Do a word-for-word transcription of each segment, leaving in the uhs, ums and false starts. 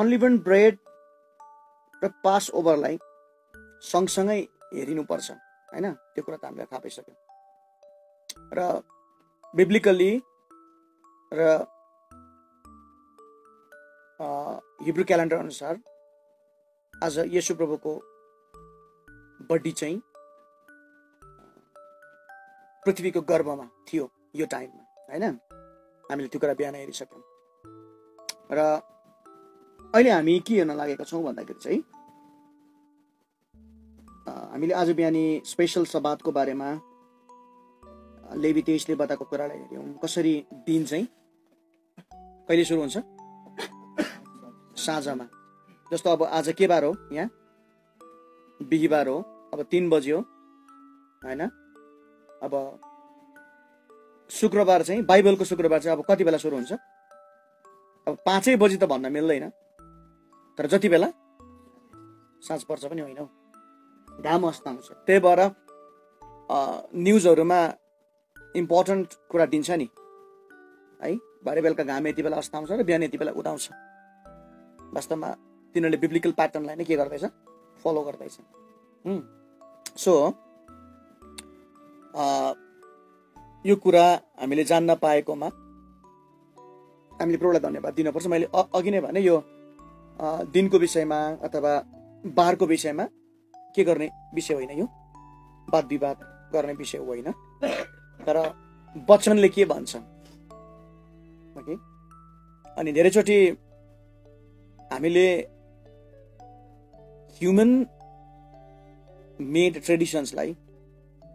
only one bread र Passover लाई सँगसँगै हेरिनुपर्छ हैन, त्यो कुरा त हामीले थाहा पाइसक्यौ र बिब्लिकली र हिब्रू क्यालेन्डर अनुसार आज येशू प्रभुको बडी चाहिँ पृथ्वीको गर्भमा थियो यो टाइममा हैन, हामीले त्यो कुरा बिहान हेरिसक्यौ र अहिले हामी के हेर्न लागेका छौं भन्दाखेरि चाहिँ हामीले आज बिहानी स्पेशल सबातको बारेमा लेवितेशले बताएको कुरालाई हेर्यौं, कसरी दिन चाहिँ कहिले सुरु हुन्छ साँझमा। जस्तो अब आज के बार हो, यहाँ बिहीबार हो, अब तीन बजे हो हैन। अब शुक्रबार चाहिँ बाइबलको शुक्रबार चाहिँ अब कति बेला सुरु हुन्छ, अब पाँच बजे त भन्न मिल्दैन, तर जति बेला साँझ पर्छ पनि होइन, घाम अस्ताउँछ। त्यही भएर न्युजहरुमा इम्पोर्टेन्ट कुरा दिन्छ नि है, भरे बेलुका घाम यति बेला अस्ताउँछ र बिहान यति बेला उदाउँछ। वास्तवमा तिनीहरूले बिब्लिकल प्याटर्नलाई नै के गर्दैछ, फलो गर्दैछ। सो यो कुरा हामीले जान्न पाएकोमा हामीले प्रभुलाई धन्यवाद दिनुपर्छ। मैले अघि नै भने यो दिनको विषयमा अथवा बारको विषयमा के गर्ने विषय होइन, यो वाद विवाद गर्ने विषय होइन, तर वचनले के भन्छ। ओके, अनि धेरैचोटी हामीले ह्युमन मेड ट्रेडिसन्सलाई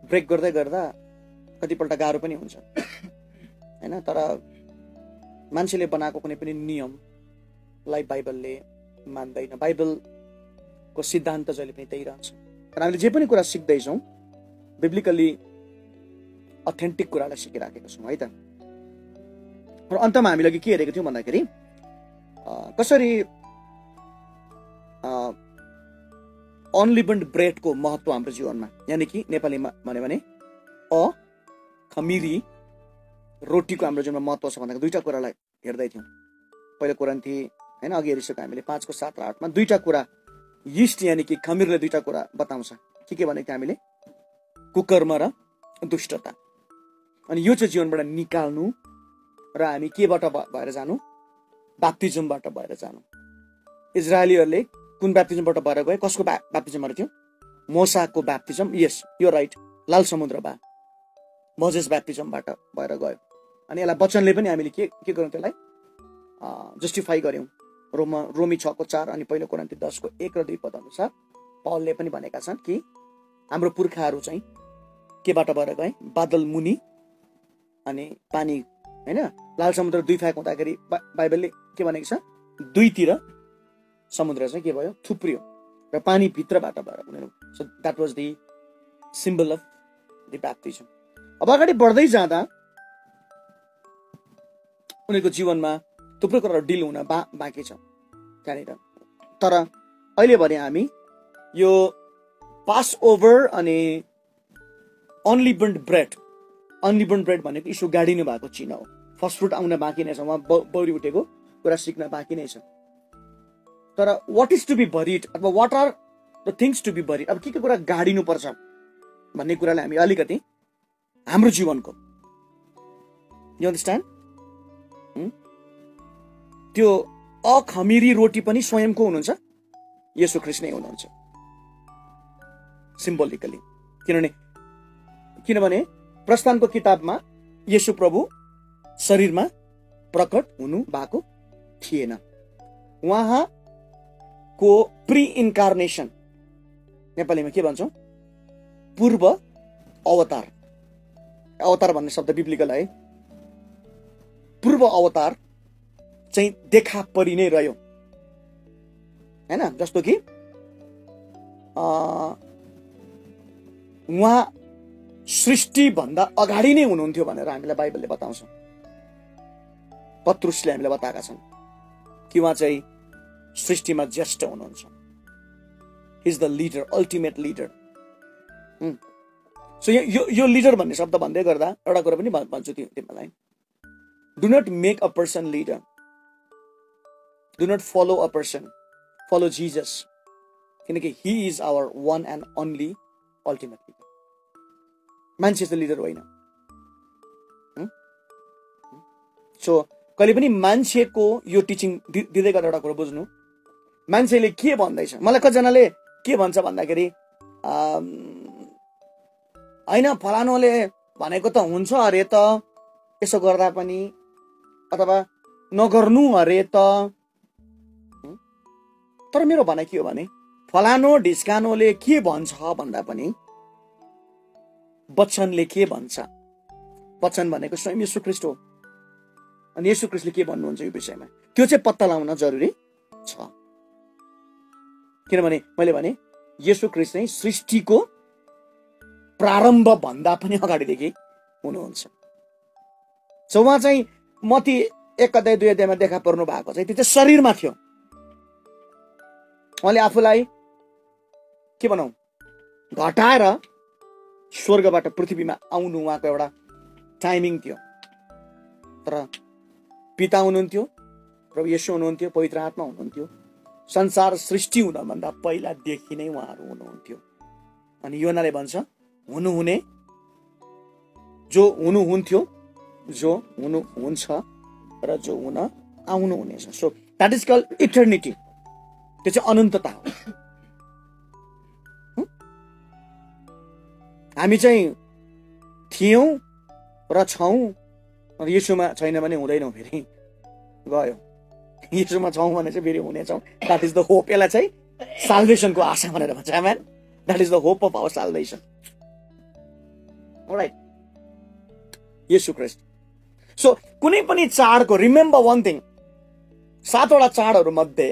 ब्रेक गर्दै गर्दा कतिपल्ट गाह्रो पनि हुन्छ हैन, तर मान्छेले बनाएको कुनै पनि नियमलाई बाइबलले मान्दैन। बाइबल को सिद्धान्त जहिले पनि त्यही रहन्छ। तर हामीले जे पनि कुरा सिक्दैछौँ बिब्लिकली अथेन्टिक कुरालाई सिकिराखेको छौँ है त। र अन्तमा हामीले अघि के हेरेको थियौँ भन्दाखेरि कसरी अनलिभन्ड ब्रेडको महत्त्व हाम्रो जीवनमा, यानि कि नेपालीमा भन्यो भने अ खमीरी रोटीको हाम्रो जीवनमा महत्त्व छ भनेको दुईटा कुरालाई हेर्दै थियौँ। पहिलो कोरिन्थी हैन, अघि हेरिसक्यौँ हामीले पाँचको सात र आठमा दुईटा कुरा, यीस्ट यानी कि खमीरले दुईटा कुरा बताउँछ। के के भनेको हामीले, कुकर्म र दुष्टता। अनि यो चाहिँ जीवनबाट निकाल्नु र हामी केबाट भएर जानु, ब्याप्टिजमबाट भएर जानु। इजरायलीहरूले कुन ब्याप्टिजमबाट भएर गए, कसको ब्याप्टिजमहरू थियो, मोसाको ब्याप्टिजम। यस यो राइट, लाल समुद्रमा मोजेस ब्याप्टिजमबाट भएर गयो। अनि यसलाई वचनले पनि हामीले के के गर्यौँ, त्यसलाई जस्टिफाई गर्यौँ। रोम रोमी छ को चार अनि पहिलो कोरिन्थी दस को एक र दुई पद अनुसार पौलले पनि भनेका छन् कि हाम्रो पुर्खाहरू चाहिँ केबाट भएर गए, बादल मुनि अनि पानी हैन, लाल समुद्र दुई फ्याक हुँदाखेरि बाइबलले के भनेको छ, दुईतिर समुद्र चाहिँ के भयो, थुप्रियो र पानी भित्रबाट भएर उनीहरू। So that was the symbol of the baptism. अब अगाडि बढ्दै जाँदा उनीहरूको जीवनमा थुप्रै कुराहरू डिल हुन बा बाँकी छ त्यहाँनिर। तर अहिले भने हामी यो पास ओभर अनि अनलिभन्ड ब्रेड, अनलिभन्ड ब्रेड भनेको यीशु गाडिनु भएको चिन्ह हो। फर्स्ट फ्रुट आउन बाँकी नै छ, उहाँ बौरी उठेको कुरा सिक्न बाँकी नै छ। तर what is to be buried अथवा what are the things to be buried, अब के के कुरा गाडिनुपर्छ भन्ने कुरालाई हामी अलिकति हाम्रो जीवनको, यु अन्डरस्ट्यान्ड, त्यो अखमीरी रोटी पनि स्वयं को हुनुहुन्छ, येशू ख्रीष्ट नै हुनुहुन्छ सिम्बोलिकली। किनभने किनभने प्रस्थानको किताबमा येशू प्रभु शरीरमा प्रकट हुनु भएको थिएन, उहाँको प्री इन्कार्नेसन, नेपालीमा के भन्छौँ, पूर्व अवतार। अवतार भन्ने शब्द बिब्लिकल है, पूर्व अवतार चाहिँ देखा परि नै रह्यो हैन। जस्तो कि उहाँ सृष्टि भन्दा अगाडि नै हुनुहुन्थ्यो भनेर हामीलाई बाइबलले बताउँछ। पत्रुसले हामीलाई बताएका छन् कि उहाँ चाहिँ सृष्टिमा ज्येष्ठ हुनुहुन्छ, he is the leader, ultimate leader. So यो यो लिडर भन्ने शब्द भन्दै गर्दा एउटा कुरा पनि भन्छु तिमीलाई, do not make a person leader, Do not follow a person. Follow Jesus. He is our one and only ultimate leader. Man is the leader right now. Hmm? Hmm? So, Kalipani Manche ko your teaching dide ka dada koro bujnu. Manche le kye bandai cha. Malakka jana le kye bandcha bandai kari. Aina phalano le baneko ta huncha are ta eso garda pani atawa nagarnu are ta. तर मेरो भनाइ के हो भने फलानो ढिस्कानोले के भन्छ भन्दा पनि वचनले के भन्छ वचन भनेको स्वयं येशू ख्रीष्ट हो अनि येशू ख्रीष्टले के भन्नुहुन्छ यो विषयमा त्यो चाहिँ पत्ता लगाउन जरुरी छ किनभने मैले भने येशू ख्रीष्ट नै सृष्टिको प्रारम्भ भन्दा पनि अगाडिदेखि हुनुहुन्छ सो उहाँ चाहिँ मती एक अध्याय दुई अध्यायमा देखा पर्नु भएको चाहिँ त्यो चाहिँ शरीरमा थियो उहाँले आफूलाई के भनौं घटाएर स्वर्गबाट पृथ्वीमा आउनु उहाँको एउटा टाइमिङ थियो तर पिता हुनुहुन्थ्यो प्रभु येशू हुनुहुन्थ्यो पवित्र आत्मा हुनुहुन्थ्यो संसार सृष्टि हुन भन्दा पहिलादेखि नै उहाँहरू हुनुहुन्थ्यो अनि योनाले भन्छ हुनुहुने जो हुनुहुन्थ्यो जो हुनुहुन्छ र जो हुन आउनुहुनेछ so that is called eternity त्यो चाहिँ अनन्तता हो हामी चाहिँ थियौं र छौं र येशूमा छैन भने हुँदैनौ फेरि गयो येशूमा छौं भने चाहिँ फेरि हुने छौं दैट इज द होप एला चाहिँ साल्भेशन को आशा भनेर भन्छ amen that is the hope of our salvation alright Yeshu ख्रीष्ट सो कुनै पनि चाडको रिमेम्बर वन थिङ सातवटा चाडहरु मध्ये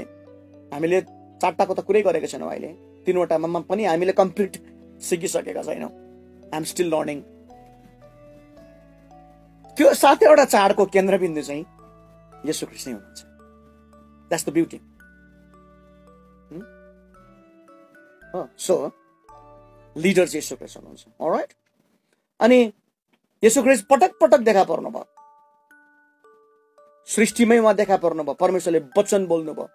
हामीले चारटाको त कुरै गरेका छैनौं अहिले तीनवटामा पनि हामीले कम्प्लिट सिकिसकेका छैनौं आई एम स्टिल लर्निङ त्यो सातवटा चाडको केन्द्रबिन्दु चाहिँ येशू ख्रीष्ट नै हुनुहुन्छ दैट्स द ब्युटी हो सो लिडर चाहिँ येशू ख्रीष्ट हुनुहुन्छ अलराइट अनि येशू ख्रीष्ट पटक पटक देखा पर्नु भयो सृष्टिमै उहाँ देखा पर्नु भयो परमेश्वरले वचन बोल्नु भयो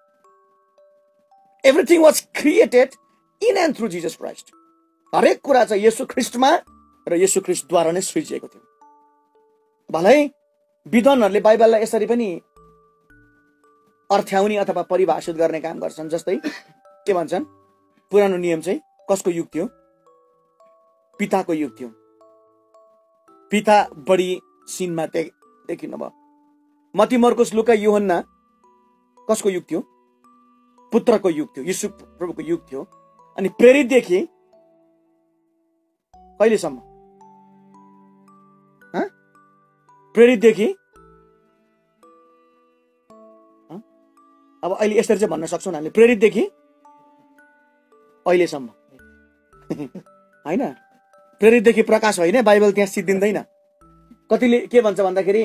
Everything was created in and through Jesus Christ. हरेक कुरा चाहिँ येशू ख्रीष्टमा र येशू ख्रीष्टद्वारा नै सृजिएको थियो भलै विद्वानहरूले बाइबललाई यसरी पनि अर्थ्याउने अथवा परिभाषित गर्ने काम गर्छन् जस्तै के भन्छन् पुरानो नियम चाहिँ कसको युग थियो पिताको युग थियो पिता बढी सिनमा देखिनु भयो मत्ती मर्कुस लुका यूहन्ना कसको युग थियो पुत्र को युग थियो यीशु प्रभु को युग थियो अनि प्रेरित देखि कहिले सम्म ह प्रेरित देखि अब अहिले यसरी चाहिँ भन्न सक्छौं हामीले प्रेरित देखि अहिले सम्म हैन प्रेरित देखि प्रकाश होइन बाइबल त्यहाँ सिद्धिदैन कतिले के भन्छ भन्दाखेरि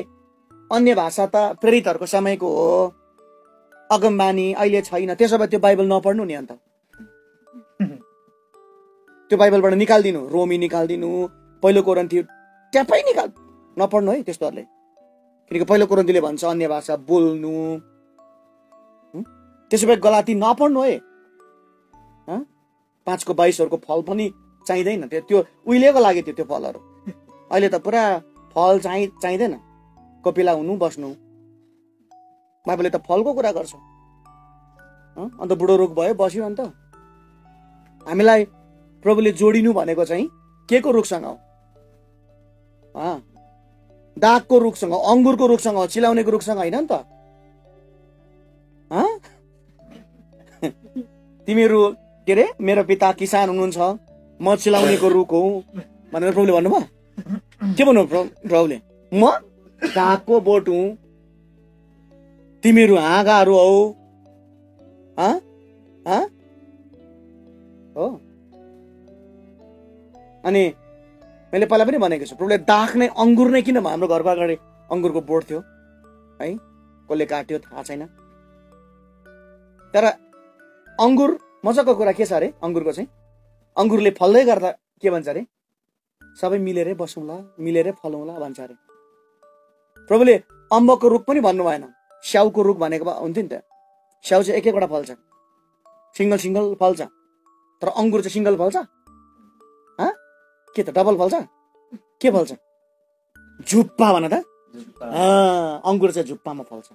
अन्य भाषा त प्रेरितहरुको समयको हो अगमबानी अहिले छैन त्यसो भए त्यो बाइबल नपढ्नु नि अन्त त्यो बाइबलबाट निकाल्दिनु रोमी निकाल्दिनु पहिलो कोरिन्थी ट्यापै निकाल नपढ्नु है त्यस्तोहरुले किनकि पहिलो कोरिन्थीले भन्छ अन्य भाषा बोल्नु त्यसो भए गलाती नपढ्नु है ह पाँचको बाइस हरको फल पनि चाहिदैन त्यो उइलेको लागि त्यो त्यो फलहरु अहिले त पुरा फल चाहिँ चाहिदैन कपिला हुनु बस्नु बाइबलले त फलको कुरा गर्छ अन्त बुढो रोग भयो बस्यो अन्त हामीलाई प्रभुले जोडिनु भनेको चाहिँ के को रुखसँग हो अ दागको रुखसँग अंगुरको रुखसँग चिलाउनेको रुखसँग हैन नि त ह तिमीहरु के रे मेरो पिता किसान हुनुहुन्छ म चिलाउनेको रुख हो भनेर प्रभुले भन्नुभयो के भन्नु प्रभुले म दागको बोट हुँ तिमीहरु हाँगाहरु हौ ह ह हो अनि मैले पहिला पनि भनेको छु प्रभुले दाख नै अंगुर नै किन हाम्रो घरको अगाडि अंगुरको बोट थियो है कसले काट्यो थाहा छैन तर अंगुर मजाको कुरा के छ अरे अंगुरको चाहिँ अंगुरले फल्दै गर्दा के भन्छ अरे सबै मिलेरै बसौँला मिलेरै फलौँला भन्छ अरे प्रभुले अम्बको रुख पनि भन्नु भएन स्याउको रुख भनेको हुन्थ्यो नि त स्याउ चाहिँ एक एकवटा फल्छ, सिंगल सिंगल फल्छ, तर अंगुर चाहिँ सिंगल फल्छ? ह के त डबल फल्छ? के फल्छ? झुप्पा भन त। अ अंगुर चाहिँ झुप्पामा फल्छ।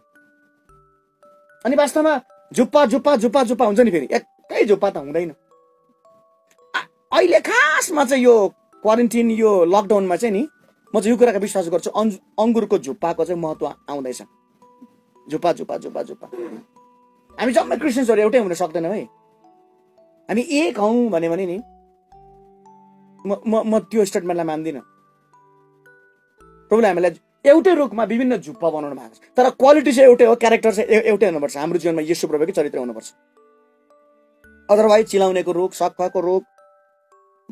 अनि वास्तवमा झुप्पा झुप्पा झुप्पा झुप्पा हुन्छ नि, फेरि एकै झुप्पा त हुँदैन। अहिले खासमा चाहिँ यो क्वारेन्टाइन, यो लकडाउनमा चाहिँ नि म चाहिँ यो कुराको विश्वास गर्छु, अंगुरको झुप्पाको चाहिँ महत्त्व आउँदैछ। झुप्पा झुप्पा झुप्पा झुप्पा हामी जम्मै क्रिस्चियन्सहरु एउटै हुन सक्दैनौँ है, हामी एक हौं भने भने नि म म म त्यो स्टेटमेन्टलाई मान्दिनँ। प्रभुले हामीलाई एउटै रोगमा विभिन्न झुप्पा बनाउनु भएको छ, तर क्वालिटी चाहिँ एउटै हो, क्यारेक्टर चाहिँ एउटै हुनुपर्छ। हाम्रो जीवनमा येशू प्रभुको चरित्र हुनुपर्छ, अदरवाइज चिलाउनेको रोग, सक्खाको रोग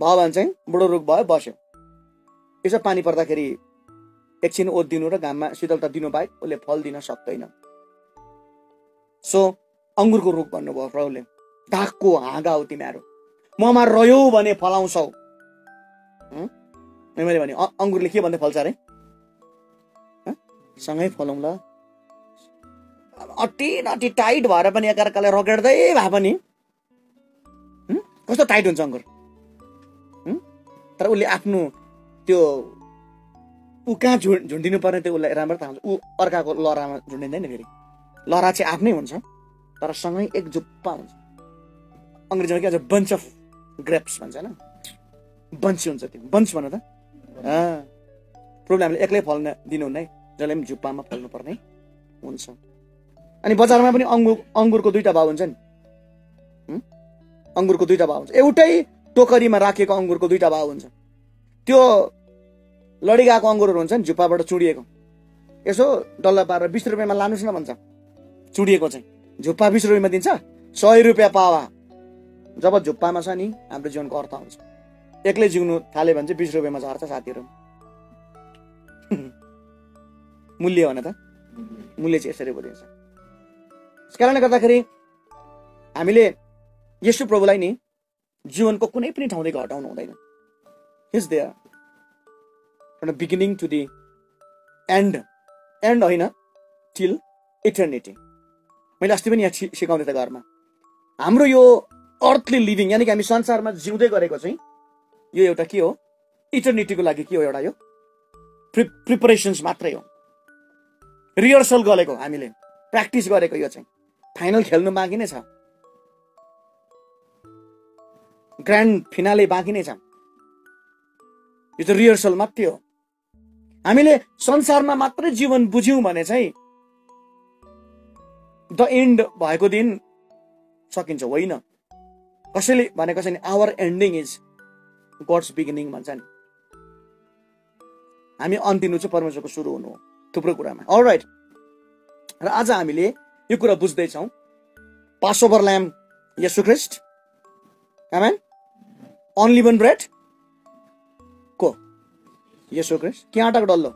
भयो भने चाहिँ बुढो रोग भयो, बस्यो। यसो पानी पर्दाखेरि एकछिन ओदिनु र घाममा शीतलता दिनु बाहेक उसले फल दिन सक्दैन। सो अंगुरको रोग भन्नुभयो प्रभुले, धाकको हाँगा हो तिमीहरू, ममा रह्यौ भने फलाउँछौ। मैले भने अंगुरले के भन्दै फल्छ अरे? सँगै फलाउँला, अति अति टाइट भएर पनि एकअर्कालाई रगड्दै भए पनि कस्तो टाइट हुन्छ अंगुर। तर उसले आफ्नो त्यो ऊ कहाँ झुन् झुन्डिनु पर्ने त्यो उसलाई राम्रो थाहा हुन्छ। ऊ अर्काको लहरामा झुन्डिँदैन, फेरि लहरा चाहिँ आफ्नै हुन्छ, तर सँगै एक झुप्पा हुन्छ। अङ्ग्रेजीमा के भन्छ? बन्च अफ ग्रेप्स भन्छ होइन, बन्च हुन्छ त्यो, बन्च भन त। प्रब्लमले एक्लै फल्न दिनुहुन्न है, जसले पनि झुप्पामा फल्नुपर्ने हुन्छ। अनि बजारमा पनि अङ्गुर अङ्गुरको दुईवटा भाव हुन्छ नि, अङ्गुरको दुईवटा भाव हुन्छ। एउटै टोकरीमा राखेको अङ्गुरको दुईवटा भाव हुन्छ। त्यो लडिगाको अङ्गुरहरू हुन्छ नि, झुप्पाबाट चुडिएको, यसो डल्ला पारेर बिस रुपियाँमा लानुहोस् न भन्छ। चुडिएको चाहिँ झुप्पा बिस रुपियाँमा दिन्छ, सय रुपियाँ पावा। जब झुप्पामा छ नि हाम्रो जीवनको अर्थ हुन्छ। एक्लै जिउनु थाल्यो भने चाहिँ बिस रुपियाँमा झर्छ साथीहरू। मूल्य भने त मूल्य चाहिँ यसरी बुझिन्छ। त्यस कारणले गर्दाखेरि हामीले येशू प्रभुलाई नि जीवनको कुनै पनि ठाउँदेखि हटाउनु हुँदैन। He's there from the beginning to the end, and होइन, टिल इटर्निटी। मैले अस्ति पनि यहाँ सिकाउँदै थिएँ घरमा, हाम्रो यो अर्थली लिभिङ, यानि कि हामी संसारमा जिउँदै गरेको चाहिँ यो एउटा के हो? इटर्निटीको लागि के हो? एउटा यो प्रिपरेसन्स मात्रै हो, रिहर्सल गरेको, हामीले प्र्याक्टिस गरेको। यो चाहिँ फाइनल खेल्नु बाँकी नै छ, ग्रान्ड फिनाले बाँकी नै छ। यो त रिहर्सल मात्रै हो। हामीले संसारमा मात्रै जीवन बुझ्यौँ भने चाहिँ द एन्ड भएको दिन सकिन्छ, होइन। कसैले भनेको छ नि, our ending is God's beginning भन्छ नि। हामी अन्तिम चाहिँ परमेश्वरको सुरु हुनु हो थुप्रो कुरामा। अलराइट, र आज हामीले यो कुरा बुझ्दैछौँ, पासओभर ल्याम्ब येशू ख्रीष्ट, आमेन। अनलिभन ब्रेड को येशू ख्रीष्ट, के आँटाको डल्लो,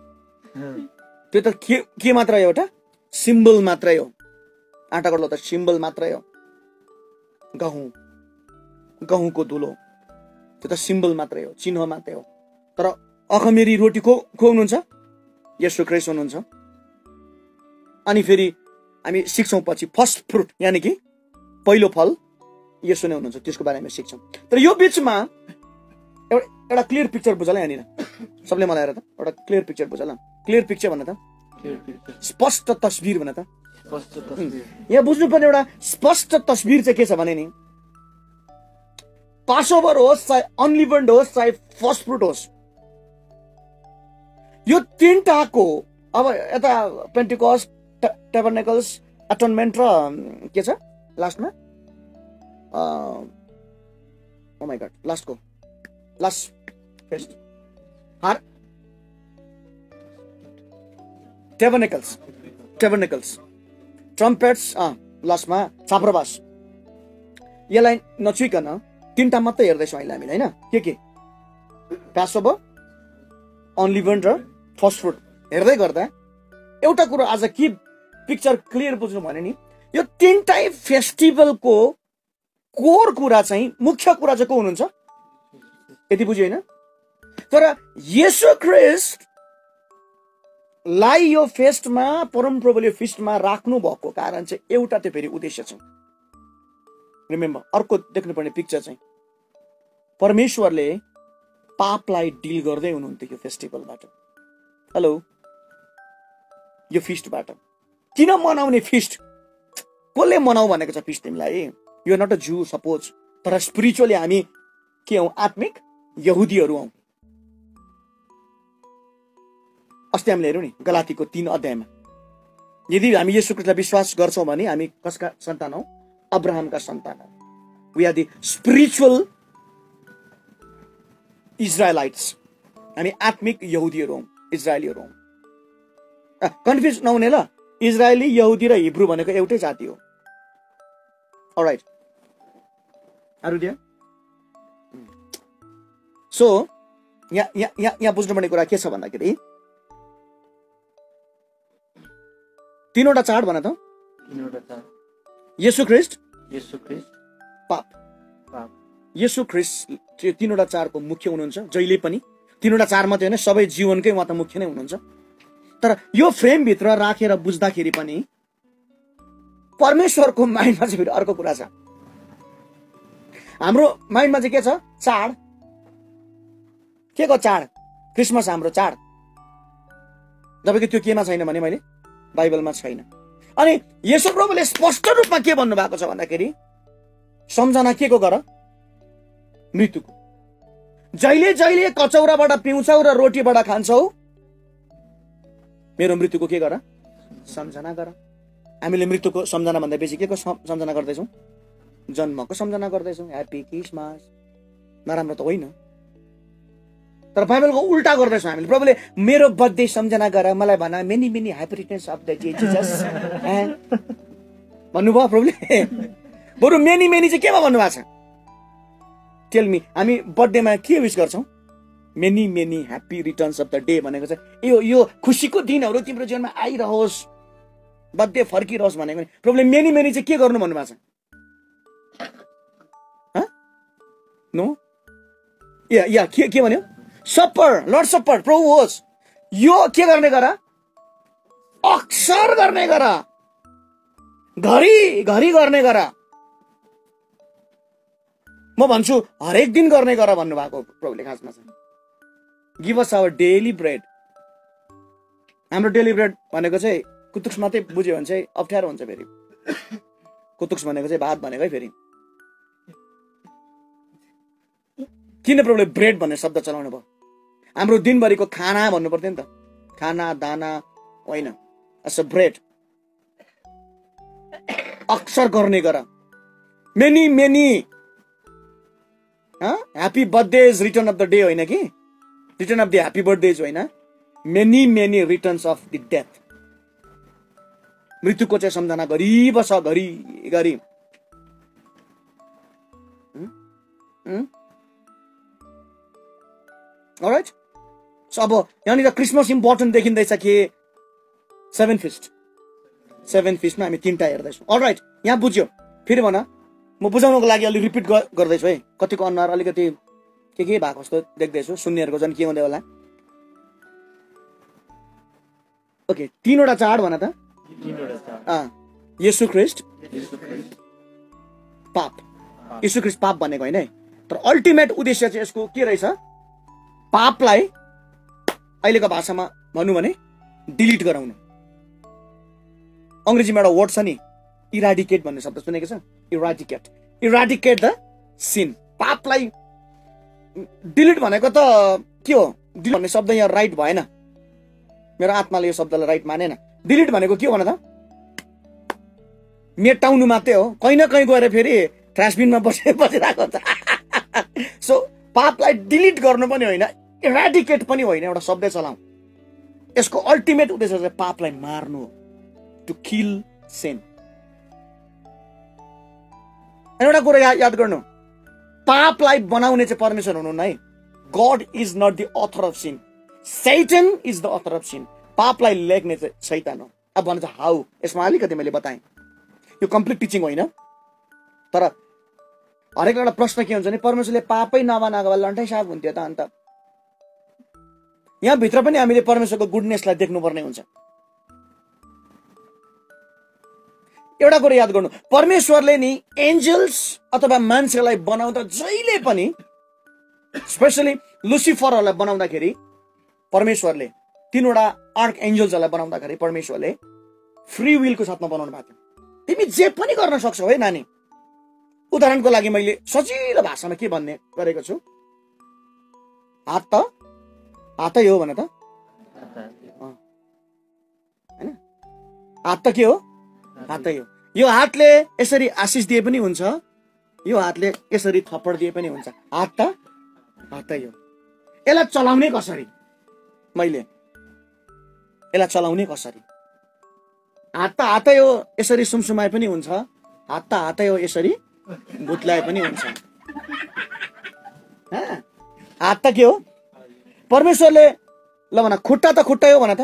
त्यो त के के मात्र हो? एउटा सिम्बल मात्रै हो। आँटाको डल्लो त सिम्बल मात्रै हो। गहुँ, गहुँको धुलो, त्यो त सिम्बल मात्रै हो, चिन्ह मात्रै हो। तर अखमेरी रोटी को को हुनुहुन्छ? येशू ख्रीष्ट हुनुहुन्छ। अनि फेरि हामी सिक्छौँ पछि फर्स्ट फ्रुट, यानि कि पहिलो फल येशू नै हुनुहुन्छ। त्यसको बारेमा सिक्छौँ। तर यो बिचमा एउटा एउटा क्लियर पिक्चर बुझला यहाँनिर, सबले मलाई हेर त, एउटा क्लियर पिक्चर बुझला। क्लियर पिक्चर भन त, स्पष्ट तस्बिर भन त। यहाँ बुझ्नुपर्ने एउटा स्पष्ट तस्बिर चाहिँ के छ भने नि, पासओभर होस् चाहे अनलिभन्ड होस् चाहे फर्स्ट फ्रुट होस्, यो तिनटाको अब यता पेन्टिकस्ट, टेबरनेकल्स, एटोनमेन्ट र के छ लास्टमा? ओ माय गॉड, लास्ट को लास्ट फेस्ट हार टेबरनेकल्स, टेबरनेकल्स ट्रम्पेट्स, लास्टमा छाप्रवास। यसलाई नछुइकन तिनटा मात्रै हेर्दैछौँ अहिले हामीले, होइन? के के? पासओभर, अनलिभन र फर्स्ट फ्रुट हेर्दै गर्दा एउटा कुरो आज के पिक्चर क्लियर बुझ्नु भने नि, यो तिनटै फेस्टिभलको कोर कुरा चाहिँ, मुख्य कुरा चाहिँ को हुनुहुन्छ? यति बुझ्यो होइन? तर येशू ख्रीष्ट लाई यो फेस्टमा परम प्रभुले फेस्टमा राख्नु भएको कारण चाहिँ एउटा त्यो फेरि उद्देश्य छ। रिमेम्बर अर्को देख्नुपर्ने पिक्चर चाहिँ परमेश्वरले पापलाई डिल गर्दै हुनुहुन्थ्यो यो फेस्टिभलबाट। हेलो यो फिस्टबाट किन मनाउने? फिस्ट कसले मनाऊ भनेको छ? फिस्ट तिमीलाई यो नट अ जु सपोज, तर स्पिरिचुअली हामी के हौ? आत्मिक यहुदीहरू हौ। अस्ति हामीले हेर्यौं नि गलातीको तीन अध्यायमा, यदि हामी येशू ख्रिस्टलाई विश्वास गर्छौं भने हामी कसका सन्तान हौ? अब्राहमका सन्तान हौ। We are the spiritual Israelites, हामी आत्मिक यहुदीहरू हौ, इजरायलीहरू हौ। कन्फ्युज नहुने ल, इजरायली यहुदी र हिब्रू भनेको एउटै जाति हो। अलराइट आरु दिया। सो यहाँ यहाँ यहाँ बुझ्नुपर्ने कुरा के छ भन्दाखेरि तीनवटा चाड भने त तीनवटा चाड येशू ख्रिस्ट, येशू ख्रिस्ट पाप, पाप। येशू ख्रिस्ट तीनवटा चाडको मुख्य हुनुहुन्छ। जहिले पनि तीनवटा चाड मात्रै होइन, सबै जीवनकै उहाँ त मुख्य नै हुनुहुन्छ। तर यो फ्रेम भित्र राखेर बुझ्दाखेरि पनि परमेश्वरको माइन्डमा चाहिँ फेरि अर्को कुरा छ। हाम्रो माइन्डमा चाहिँ के छ? चाड। के को चाड? क्रिसमस हाम्रो चाड, जबकि त्यो केमा छैन भने मैले बाइबलमा छैन। अनि येशू प्रभुले स्पष्ट रूपमा के भन्नुभएको छ भन्दाखेरि सम्झना के को गर? मृत्युको। जहिले जहिले कचौराबाट पिउँछौ र रोटीबाट खान्छौ मेरो मृत्युको के गर? सम्झना गर। हामीले मृत्युको सम्झना भन्दा बेसी के को सम्झना गर्दैछौँ? जन्मको सम्झना गर्दैछौँ। ह्याप्पी क्रिसमस, नराम्रो त होइन, तर बाइबलको उल्टा गर्दैछौँ हामीले। प्रभुले मेरो बर्थडे सम्झना गर, मलाई भन many many happy returns of the day Jesus भन्नुभयो प्रभुले। बरु मेनी मेनी चाहिँ केमा भन्नुभएको छ? टेल मी, हामी बर्थडेमा के विस गर्छौँ? Many many happy returns of the day भनेको चाहिँ यो यो खुसीको दिनहरू तिम्रो जीवनमा आइरहोस्, बर्थडे फर्किरहोस् भनेको नि। प्रभुले मेनी मेनी चाहिँ के गर्नु भन्नुभएको छ? ह नो या या के के भन्यो? सपर, लर्ड सपर, प्रभु होस्। यो के गर्ने गर? अक्सर गर्ने गर, घरि घरि गर्ने गर। म भन्छु हरेक दिन गर्ने गर भन्नुभएको प्रभुले खासमा चाहिँ। Give us our daily bread. हाम्रो डेली ब्रेड भनेको चाहिँ कुतुक्स मात्रै बुझ्यो भने चाहिँ अप्ठ्यारो हुन्छ फेरि। कुतुक्स भनेको चाहिँ भात भनेकै फेरि। किन प्रभुले ब्रेड भन्ने शब्द चलाउनु भयो? हाम्रो दिनभरिको खाना भन्नु पर्थ्यो नि त, खाना दाना होइन, एज अ ब्रेड। अक्सर गर्ने गर, many many happy birthdays return of the day होइन कि return of the happy birthdays होइन, many many returns of the death. मृत्युको चाहिँ सम्झना गरिबस घरि घरि। अलराइट, सो अब यहाँनिर क्रिसमस इम्पोर्टेन्ट देखिँदैछ कि सेभेन फिस्ट? सेभेन फिस्टमा हामी तिनवटा हेर्दैछौँ। अलराइट, यहाँ बुझ्यो। फेरि भन, म बुझाउनुको लागि अलिक रिपिट गर्दैछु है। कतिको अनुहार अलिकति के के भएको जस्तो देख्दैछु, सुन्नेहरूको झन् के हुँदै होला। ओके, तीनवटा चाड भन त। येशू ख्रिस्ट पाप, येशू ख्रिस्ट पाप भनेको होइन है, तर अल्टिमेट उद्देश्य चाहिँ यसको के रहेछ? पापलाई अहिलेको भाषामा भनौँ भने डिलिट गराउनु। अङ्ग्रेजीमा एउटा वर्ड छ नि इराडिकेट भन्ने शब्द सुनेको छ? Eradicate, eradicate the sin. पापलाई डिलिट भनेको त के हो? डिलिट भन्ने शब्द यहाँ राइट भएन, मेरो आत्माले यो शब्दलाई राइट मानेन। डिलिट भनेको के हो भने त मेटाउनु मात्रै हो, कहीँ न कहीँ गएर फेरि ट्रान्सबिनमा बसे बसिरहेको छ। सो पापलाई डिलिट गर्नु पनि होइन, इराडिकेट पनि होइन, एउटा शब्दै चलाउँ। यसको अल्टिमेट उद्देश्य चाहिँ पापलाई मार्नु हो, टु किल सिन। एउटा कुरा या, याद गर्नु, पापलाई बनाउने चाहिँ परमेश्वर हुनुहुन्न है। God is not the author of sin, Satan is the author of sin. पापलाई लेख्ने चाहिँ सैतान हो। अब भन्छ हाउ? यसमा अलिकति मैले बताएँ, यो कम्प्लिट टिचिङ होइन, तर हरेक एउटा प्रश्न के हुन्छ भने परमेश्वरले पापै नबनाएको भए लन्ठै साग हुन्थ्यो त। अन्त यहाँ भित्र पनि हामीले परमेश्वरको गुडनेसलाई देख्नुपर्ने हुन्छ। एउटा कुरा याद गर्नु, परमेश्वरले नि एन्जल्स अथवा मान्छेलाई बनाउँदा जहिले पनि स्पेशली लुसिफरहरूलाई बनाउँदाखेरि परमेश्वरले तीनवटा आर्क एन्जल्सहरूलाई बनाउँदाखेरि परमेश्वरले फ्री विलको साथमा बनाउनु भएको थियो। तिमी जे पनि गर्न सक्छौ है नानी। उदाहरणको लागि मैले सजिलो भाषामा के भन्ने गरेको छु, हात त हातै हो भने त हैन, हात त के हो, हातै हो। यो हातले यसरी आशीष दिए पनि हुन्छ, यो हातले यसरी थप्पड दिए पनि हुन्छ, हात त हातै हो। यसलाई चलाउने कसरी, मैले यसलाई चलाउने कसरी, हात त हातै हो यसरी सुमसुमाए पनि हुन्छ, हात त हातै हो यसरी भुतलाए पनि हुन्छ। हात त के हो, परमेश्वरले ल भन खुट्टा त खुट्टै हो भन त,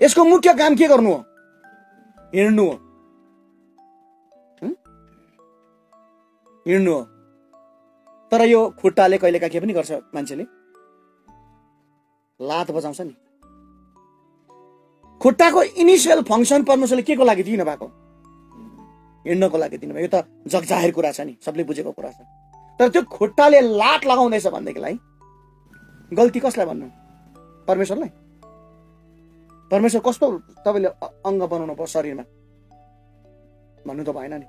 यसको मुख्य काम के गर्नु हो, हिँड्नु हो, हिँड्नु हो। तर यो खुट्टाले कहिलेकाहीँ के पनि गर्छ, मान्छेले लात बजाउँछ नि। खुट्टाको इनिसियल फंक्सन परमेश्वरले के को लागि दिनु भएको, हिँड्नको लागि दिनु भएको। यो त जगजाहेर कुरा छ नि, सबले बुझेको कुरा छ। तर त्यो खुट्टाले लात लगाउँदैछ भन्दैलाई गल्ती कसलाई भन्नु, परमेश्वरलाई। परमेश्वर कस्तो तपाईले अंग बनाउनु पर्छ शरीरमा भन्नु त भएन नि।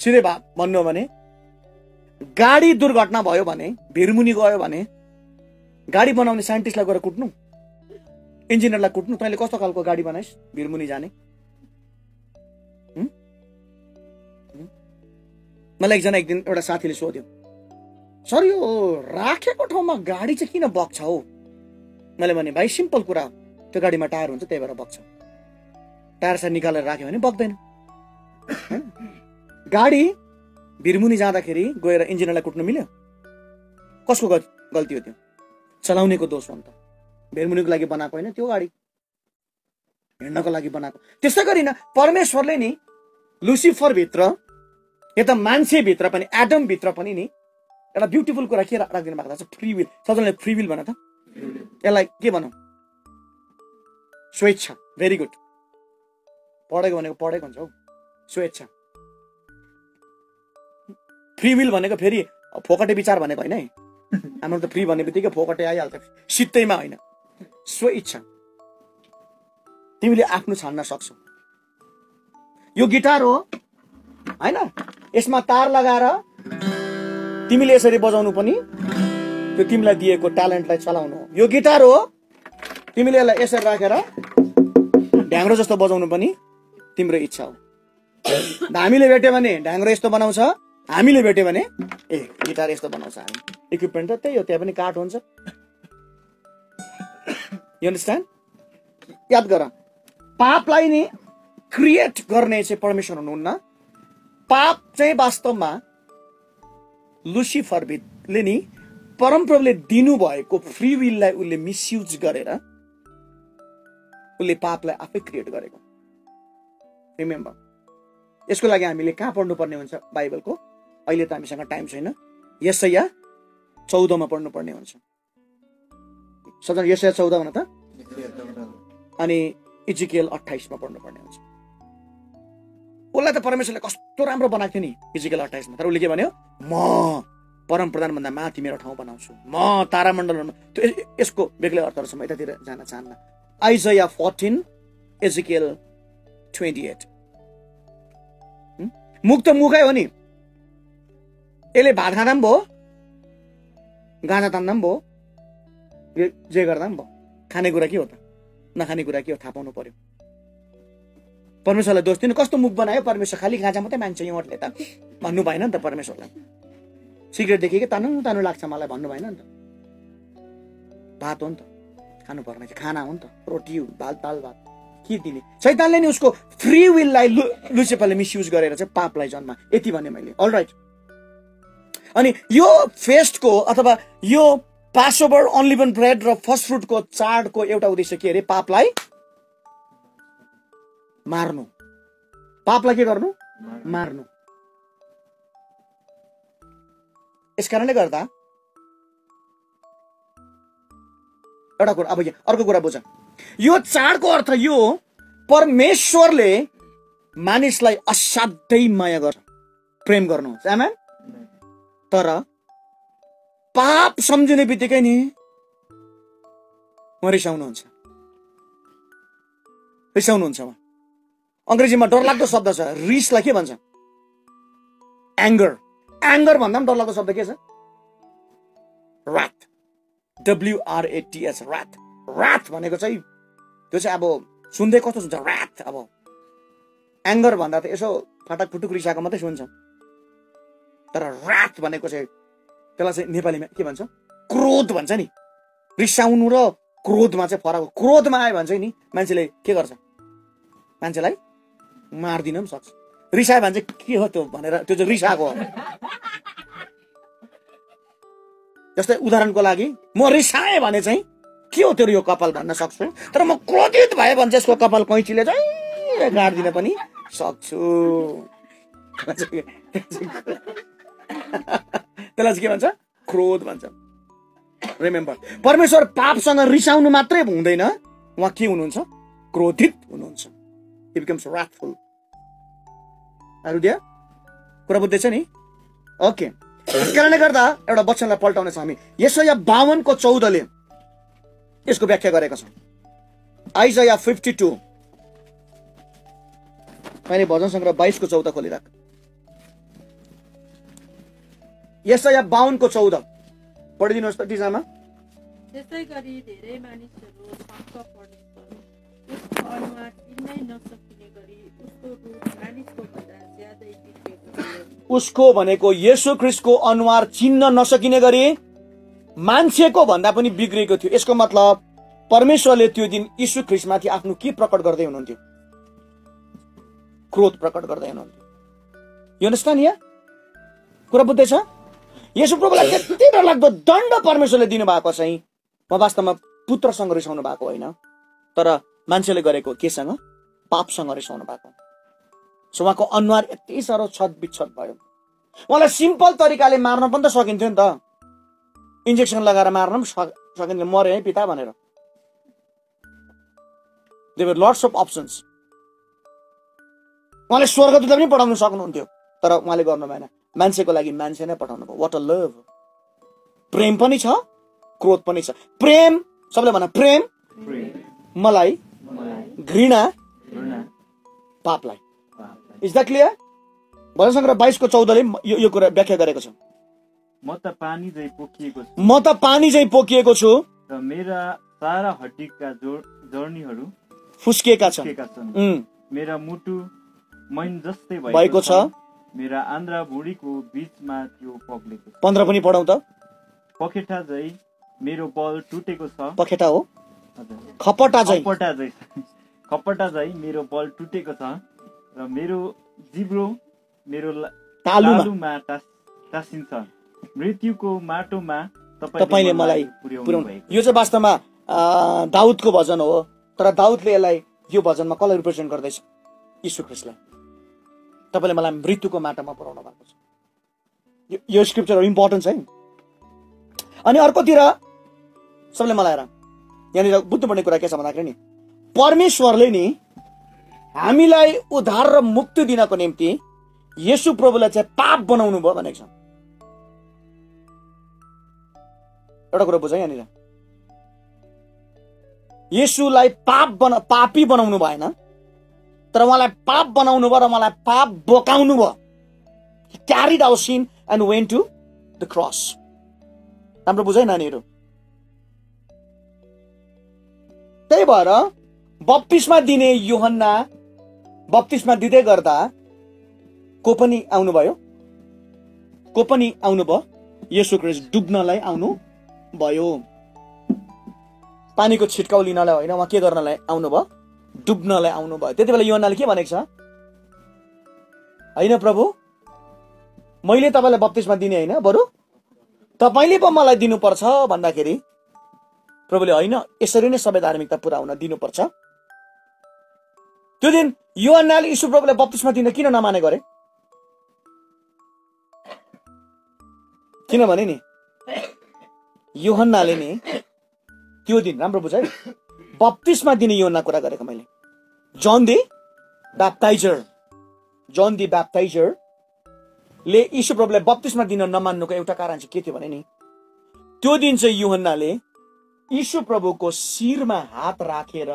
सिधै भा भन्नु हो भने गाडी दुर्घटना भयो भने, भिरमुनी गयो भने गाडी बनाउने साइन्टिस्टलाई गएर कुट्नु, इन्जिनियरलाई कुट्नु, तैँले कस्तो खालको गाडी बनाइस् भिरमुनी जाने। मलाई एकजना एक दिन एउटा साथीले सोध्यो, सर यो राखेको ठाउँमा गाडी चाहिँ किन बग्छ हौ? मैले भने भाइ सिम्पल कुरा हो, त्यो गाडीमा टायर हुन्छ त्यही भएर बग्छ, टायर साइड निकालेर राख्यो भने बग्दैन। गाडी भिरमुनी जाँदाखेरि गएर इन्जिनियरलाई कुट्नु मिल्यो, कसको गल्ती हो त्यो, चलाउनेको दोष हो नि त। भिरमुनीको लागि बनाएको होइन त्यो गाडी, हिँड्नको लागि बनाएको। त्यस्तै गरिन परमेश्वरले नि लुसिफर भित्र, यता मान्छे भित्र पनि, एडम भित्र पनि नि एउटा ब्युटिफुल कुरा के राखिदिनु भएको छ, फ्री विल। सबैले फ्री विल भन त, यसलाई के भनौँ, स्वेच्छा। भेरी गुड, पढेको भनेको पढेको हुन्छ हौ, स्वेच्छा। फ्री विल भनेको फेरि फोकटे विचार भनेको होइन है, हाम्रो त फ्री भन्ने बित्तिकै फोकटे आइहाल्छ, सित्तैमा होइन, स्वेच्छा। तिमीले आफ्नो छान्न सक्छौ। यो गिटार हो होइन, यसमा तार लगाएर तिमीले यसरी बजाउनु पनि त्यो तिमीलाई दिएको ट्यालेन्टलाई चलाउनु हो। यो गिटार हो, तिमीले यसलाई यसरी राखेर ढ्याङ्ग्रो जस्तो बजाउनु पनि तिम्रो इच्छा हो। हामीले भेट्यो भने ढ्याङ्ग्रो यस्तो बनाउँछ, हामीले भेट्यो भने ए गिटार यस्तो बनाउँछ। हामी इक्विपमेन्ट त त्यही हो, त्यहाँ पनि काठ हुन्छ। You understand? याद गर, पापलाई नि क्रिएट गर्ने चाहिँ परमेश्वर हुनुहुन्न। पाप चाहिँ वास्तवमा लुसिफरले नि परमप्रभुले दिनुभएको फ्री विललाई उसले मिसयुज गरेर उसले पापलाई आफै क्रिएट गरेको। रिमेम्बर, यसको लागि हामीले कहाँ पढ्नुपर्ने हुन्छ बाइबलको? अहिले त हामीसँग टाइम छैन, यशाया चौधमा पढ्नुपर्ने हुन्छ। सबजना यशाया चौध भन त, अनि इजिकियल अट्ठाइसमा पढ्नुपर्ने हुन्छ। उसलाई त परमेश्वरले कस्तो राम्रो बनाएको थियो नि इजिकियल अट्ठाइसमा, तर उसले के भन्यो, म परम प्रधानभन्दा माथि मेरो ठाउँ बनाउँछु, म तारामण्डलमा। त्यो यसको बेग्लै अर्थहरू छ, म यतातिर जान चाहन्न। Isaiah fourteen, Ezekiel twenty eight. मुख त मुखै हो नि, यसले भात खाँदा पनि भयो, गाँजा तान्दा पनि भयो, जे गर्दा पनि भयो। खानेकुरा के हो त, नखाने कुरा के हो थाहा पाउनु पर्यो। परमेश्वरलाई दोष दिनु, कस्तो मुख बनायो परमेश्वर, खालि गाँजा मात्रै मान्छ यहाँले त भन्नु भएन नि त। परमेश्वरलाई सिगरेट देखेकै तानु तानु लाग्छ मलाई भन्नु भएन नि त। भात हो नि त, खानु पर्ने खाना हो नि त, रोटी दाल दाल भात के दिने। शैतानले नि उसको फ्री विललाई लु लुसिफरले मिसयुज गरेर चाहिँ पापलाई जन्मा, यति भने मैले। अलराइट, अनि यो फेस्टको अथवा यो पासओभर, अनलिभन ब्रेड र फर्स्ट फ्रुटको चाडको एउटा उद्देश्य के अरे, पापलाई मार्नु, पापलाई के गर्नु, मार्नु। यस कारणले गर्दा एउटा कुरा। अब यहाँ अर्को कुरा बुझ, यो चाडको अर्थ यो हो परमेश्वरले मानिसलाई असाध्यै माया गर्छ, प्रेम गर्नुहुन्छ। आमेन। तर पाप सम्झिने बित्तिकै नि उहाँ रिसाउनुहुन्छ, रिसाउनुहुन्छ। उहाँ अंग्रेजीमा डरलाग्दो शब्द छ, रिसलाई के भन्छ? एङ्गर। एङ्गर भन्दा पनि डरलाग्दो शब्द के छ? रात। डब्ल्युआरएटीएच, रात। रात भनेको चाहिँ त्यो चाहिँ अब सुन्दै कस्तो सुन्छ रात। अब एङ्गर भन्दा त यसो फाटक फुटुक रिसाएको मात्रै सुन्छ, तर रात भनेको चाहिँ त्यसलाई चाहिँ नेपालीमा के भन्छ? क्रोध भन्छ नि। रिसाउनु र क्रोधमा चाहिँ फरक। क्रोधमा आयो भने चाहिँ नि मान्छेले के गर्छ? मान्छेलाई मारिदिन पनि सक्छ। रिसायो भने चाहिँ के हो त्यो भनेर त्यो चाहिँ रिसाएको हो। जस्तै उदाहरणको लागि म रिसाएँ भने चाहिँ के हो तेरो यो कपाल भन्न सक्छु, तर म क्रोधित भएँ भने चाहिँ यसको कपाल कैँचीले चाहिँ गाड्दिन पनि सक्छु। त्यसलाई के भन्छ? क्रोध भन्छ। रिमेम्बर, परमेश्वर पापसँग रिसाउनु मात्रै हुँदैन, उहाँ के हुनुहुन्छ? क्रोधित हुनुहुन्छ। He becomes wrathful. आरु दिया कुरा बुझ्दैछ नि? ओके। यस कारणले गर्दा एउटा वचनलाई पल्टाउनेछ हामी। यशाया बावन को चौदह ले यसको व्याख्या गरेको छ। आइजाया बावन मैले भजन संग्रह बाईस को चौदह खोलिराख। यशाया बावन को चौदह पढिदिनुहोस् त दिजामा। त्यसै गरी धेरै मानिसहरु शङ्क पर्नेछन्, उसको अनुहार चिन्नै नसकिने गरी उसको रूप मानिसको भन्दा ज्यादै बिग्रेको थियो। उसको भनेको येशू ख्रीष्टको अनुहार चिन्न नसकिने गरी मान्छेको भन्दा पनि बिग्रेको थियो। यसको मतलब परमेश्वरले त्यो दिन येशू ख्रीष्टमाथि आफ्नो के प्रकट गर्दै हुनुहुन्थ्यो? क्रोध प्रकट गर्दै हुनुहुन्थ्यो। यो नस्ता नि कुरा बुझ्दैछ? येशू प्रभुलाई त्यति डरलाग्दो दण्ड परमेश्वरले दिनुभएको चाहिँ म वास्तवमा पुत्रसँग रिसाउनु भएको होइन, तर मान्छेले गरेको केसँग? पापसँग रिसाउनु भएको। सो उहाँको अनुहार यति साह्रो छतबिछत भयो। उहाँलाई सिम्पल तरिकाले मार्न पनि त सकिन्थ्यो नि त, इन्जेक्सन लगाएर मार्न पनि सकिन्थ्यो, मरे है पिता भनेर। There were lots of options. उहाँले स्वर्गदूतलाई पनि पठाउन सक्नुहुन्थ्यो, तर उहाँले गर्नु भएन। मान्छेको लागि मान्छे नै पठाउनु भयो। What a love. प्रेम पनि छ, क्रोध पनि छ। प्रेम सबैले भन प्रेम, प्रेम। मलाई घृणा पापलाई। Is the clear? भजन संग्रह बाईस को चौदह ले यो, यो कुरा व्याख्या गरेको छ। म त पानी झै पोखिएको छु, म त पानी झै पोखिएको छु र मेरा सारा हड्डीका जोर्नीहरू फुस्किएका छन्। मेरा मुटु मैन जस्तै भएको छ, मेरा आन्द्रा भुडीको बीचमा त्यो पग्लेको। पन्ध्र पनि पढाउ त। पखेटा झै मेरो बल टुटेको छ। पखेटा हो? खपटा झै, खपटा झै, खपटा झै मेरो बल टुटेको छ र मेरो जिब्रो मेरो तालुमा टासिन्छ। मृत्युको माटोमा तपाईले मलाई पुर्याउनु। यो चाहिँ वास्तवमा दाउदको भजन हो, तर दाउदले यसलाई यो भजनमा कसलाई रिप्रेजेन्ट गर्दैछ? येशू ख्रीष्टलाई। तपाईले मलाई मृत्युको माटोमा पुर्याउनु भएको छ। यो, यो स्क्रिप्चर इम्पोर्टेन्ट छ है। अनि अर्कोतिर सबैले मलाई हेर, यहाँनिर बुझ्नुपर्ने कुरा के छ भन्दाखेरि नि परमेश्वरले नि हामीलाई उद्धार र मुक्ति दिनको निम्ति येशू प्रभुलाई चाहिँ पाप बनाउनु भयो भनेको छ। एउटा कुरा बुझ, यहाँनिर येशूलाई पाप बना पापी बनाउनु भएन, तर उहाँलाई पाप बनाउनु भयो र उहाँलाई पाप बोकाउनु भयो। Carried our sin and went to the cross. राम्रो बुझाइ नानीहरू। त्यही भएर बप्तिस्मा दिने योहन्ना बप्तिस्मा दिँदै गर्दा को पनि आउनुभयो, को पनि आउनुभयो येशू ख्रीष्ट डुब्नलाई आउनु भयो। पानीको छिटकाउ लिनलाई होइन, उहाँ के गर्नलाई आउनुभयो? डुब्नलाई आउनु भयो। त्यति बेला योहन्नाले के भनेको छ? होइन प्रभु, मैले तपाईँलाई बप्तिस्मा दिने होइन, बरु तपाईँले पो मलाई दिनुपर्छ भन्दाखेरि प्रभुले होइन, यसरी नै सबै धार्मिकता पुरा हुन दिनुपर्छ। त्यो दिन योहन्नाले येशू प्रभुलाई बप्तिस्मा दिन किन नमाने गरे? किनभने नि योहन्नाले नि त्यो दिन राम्रो बुझाइ बप्तिस्मा दिने योना कुरा गरेको मैले जॉन दी बैप्टाइजर जॉन दी बैप्टाइजर ले यीशु प्रभुले बप्तिस्मा दिन नमान्नुको एउटा कारण चाहिँ के थियो भने नि त्यो दिन चाहिँ यूहन्नाले यीशु प्रभुको शिरमा हात राखेर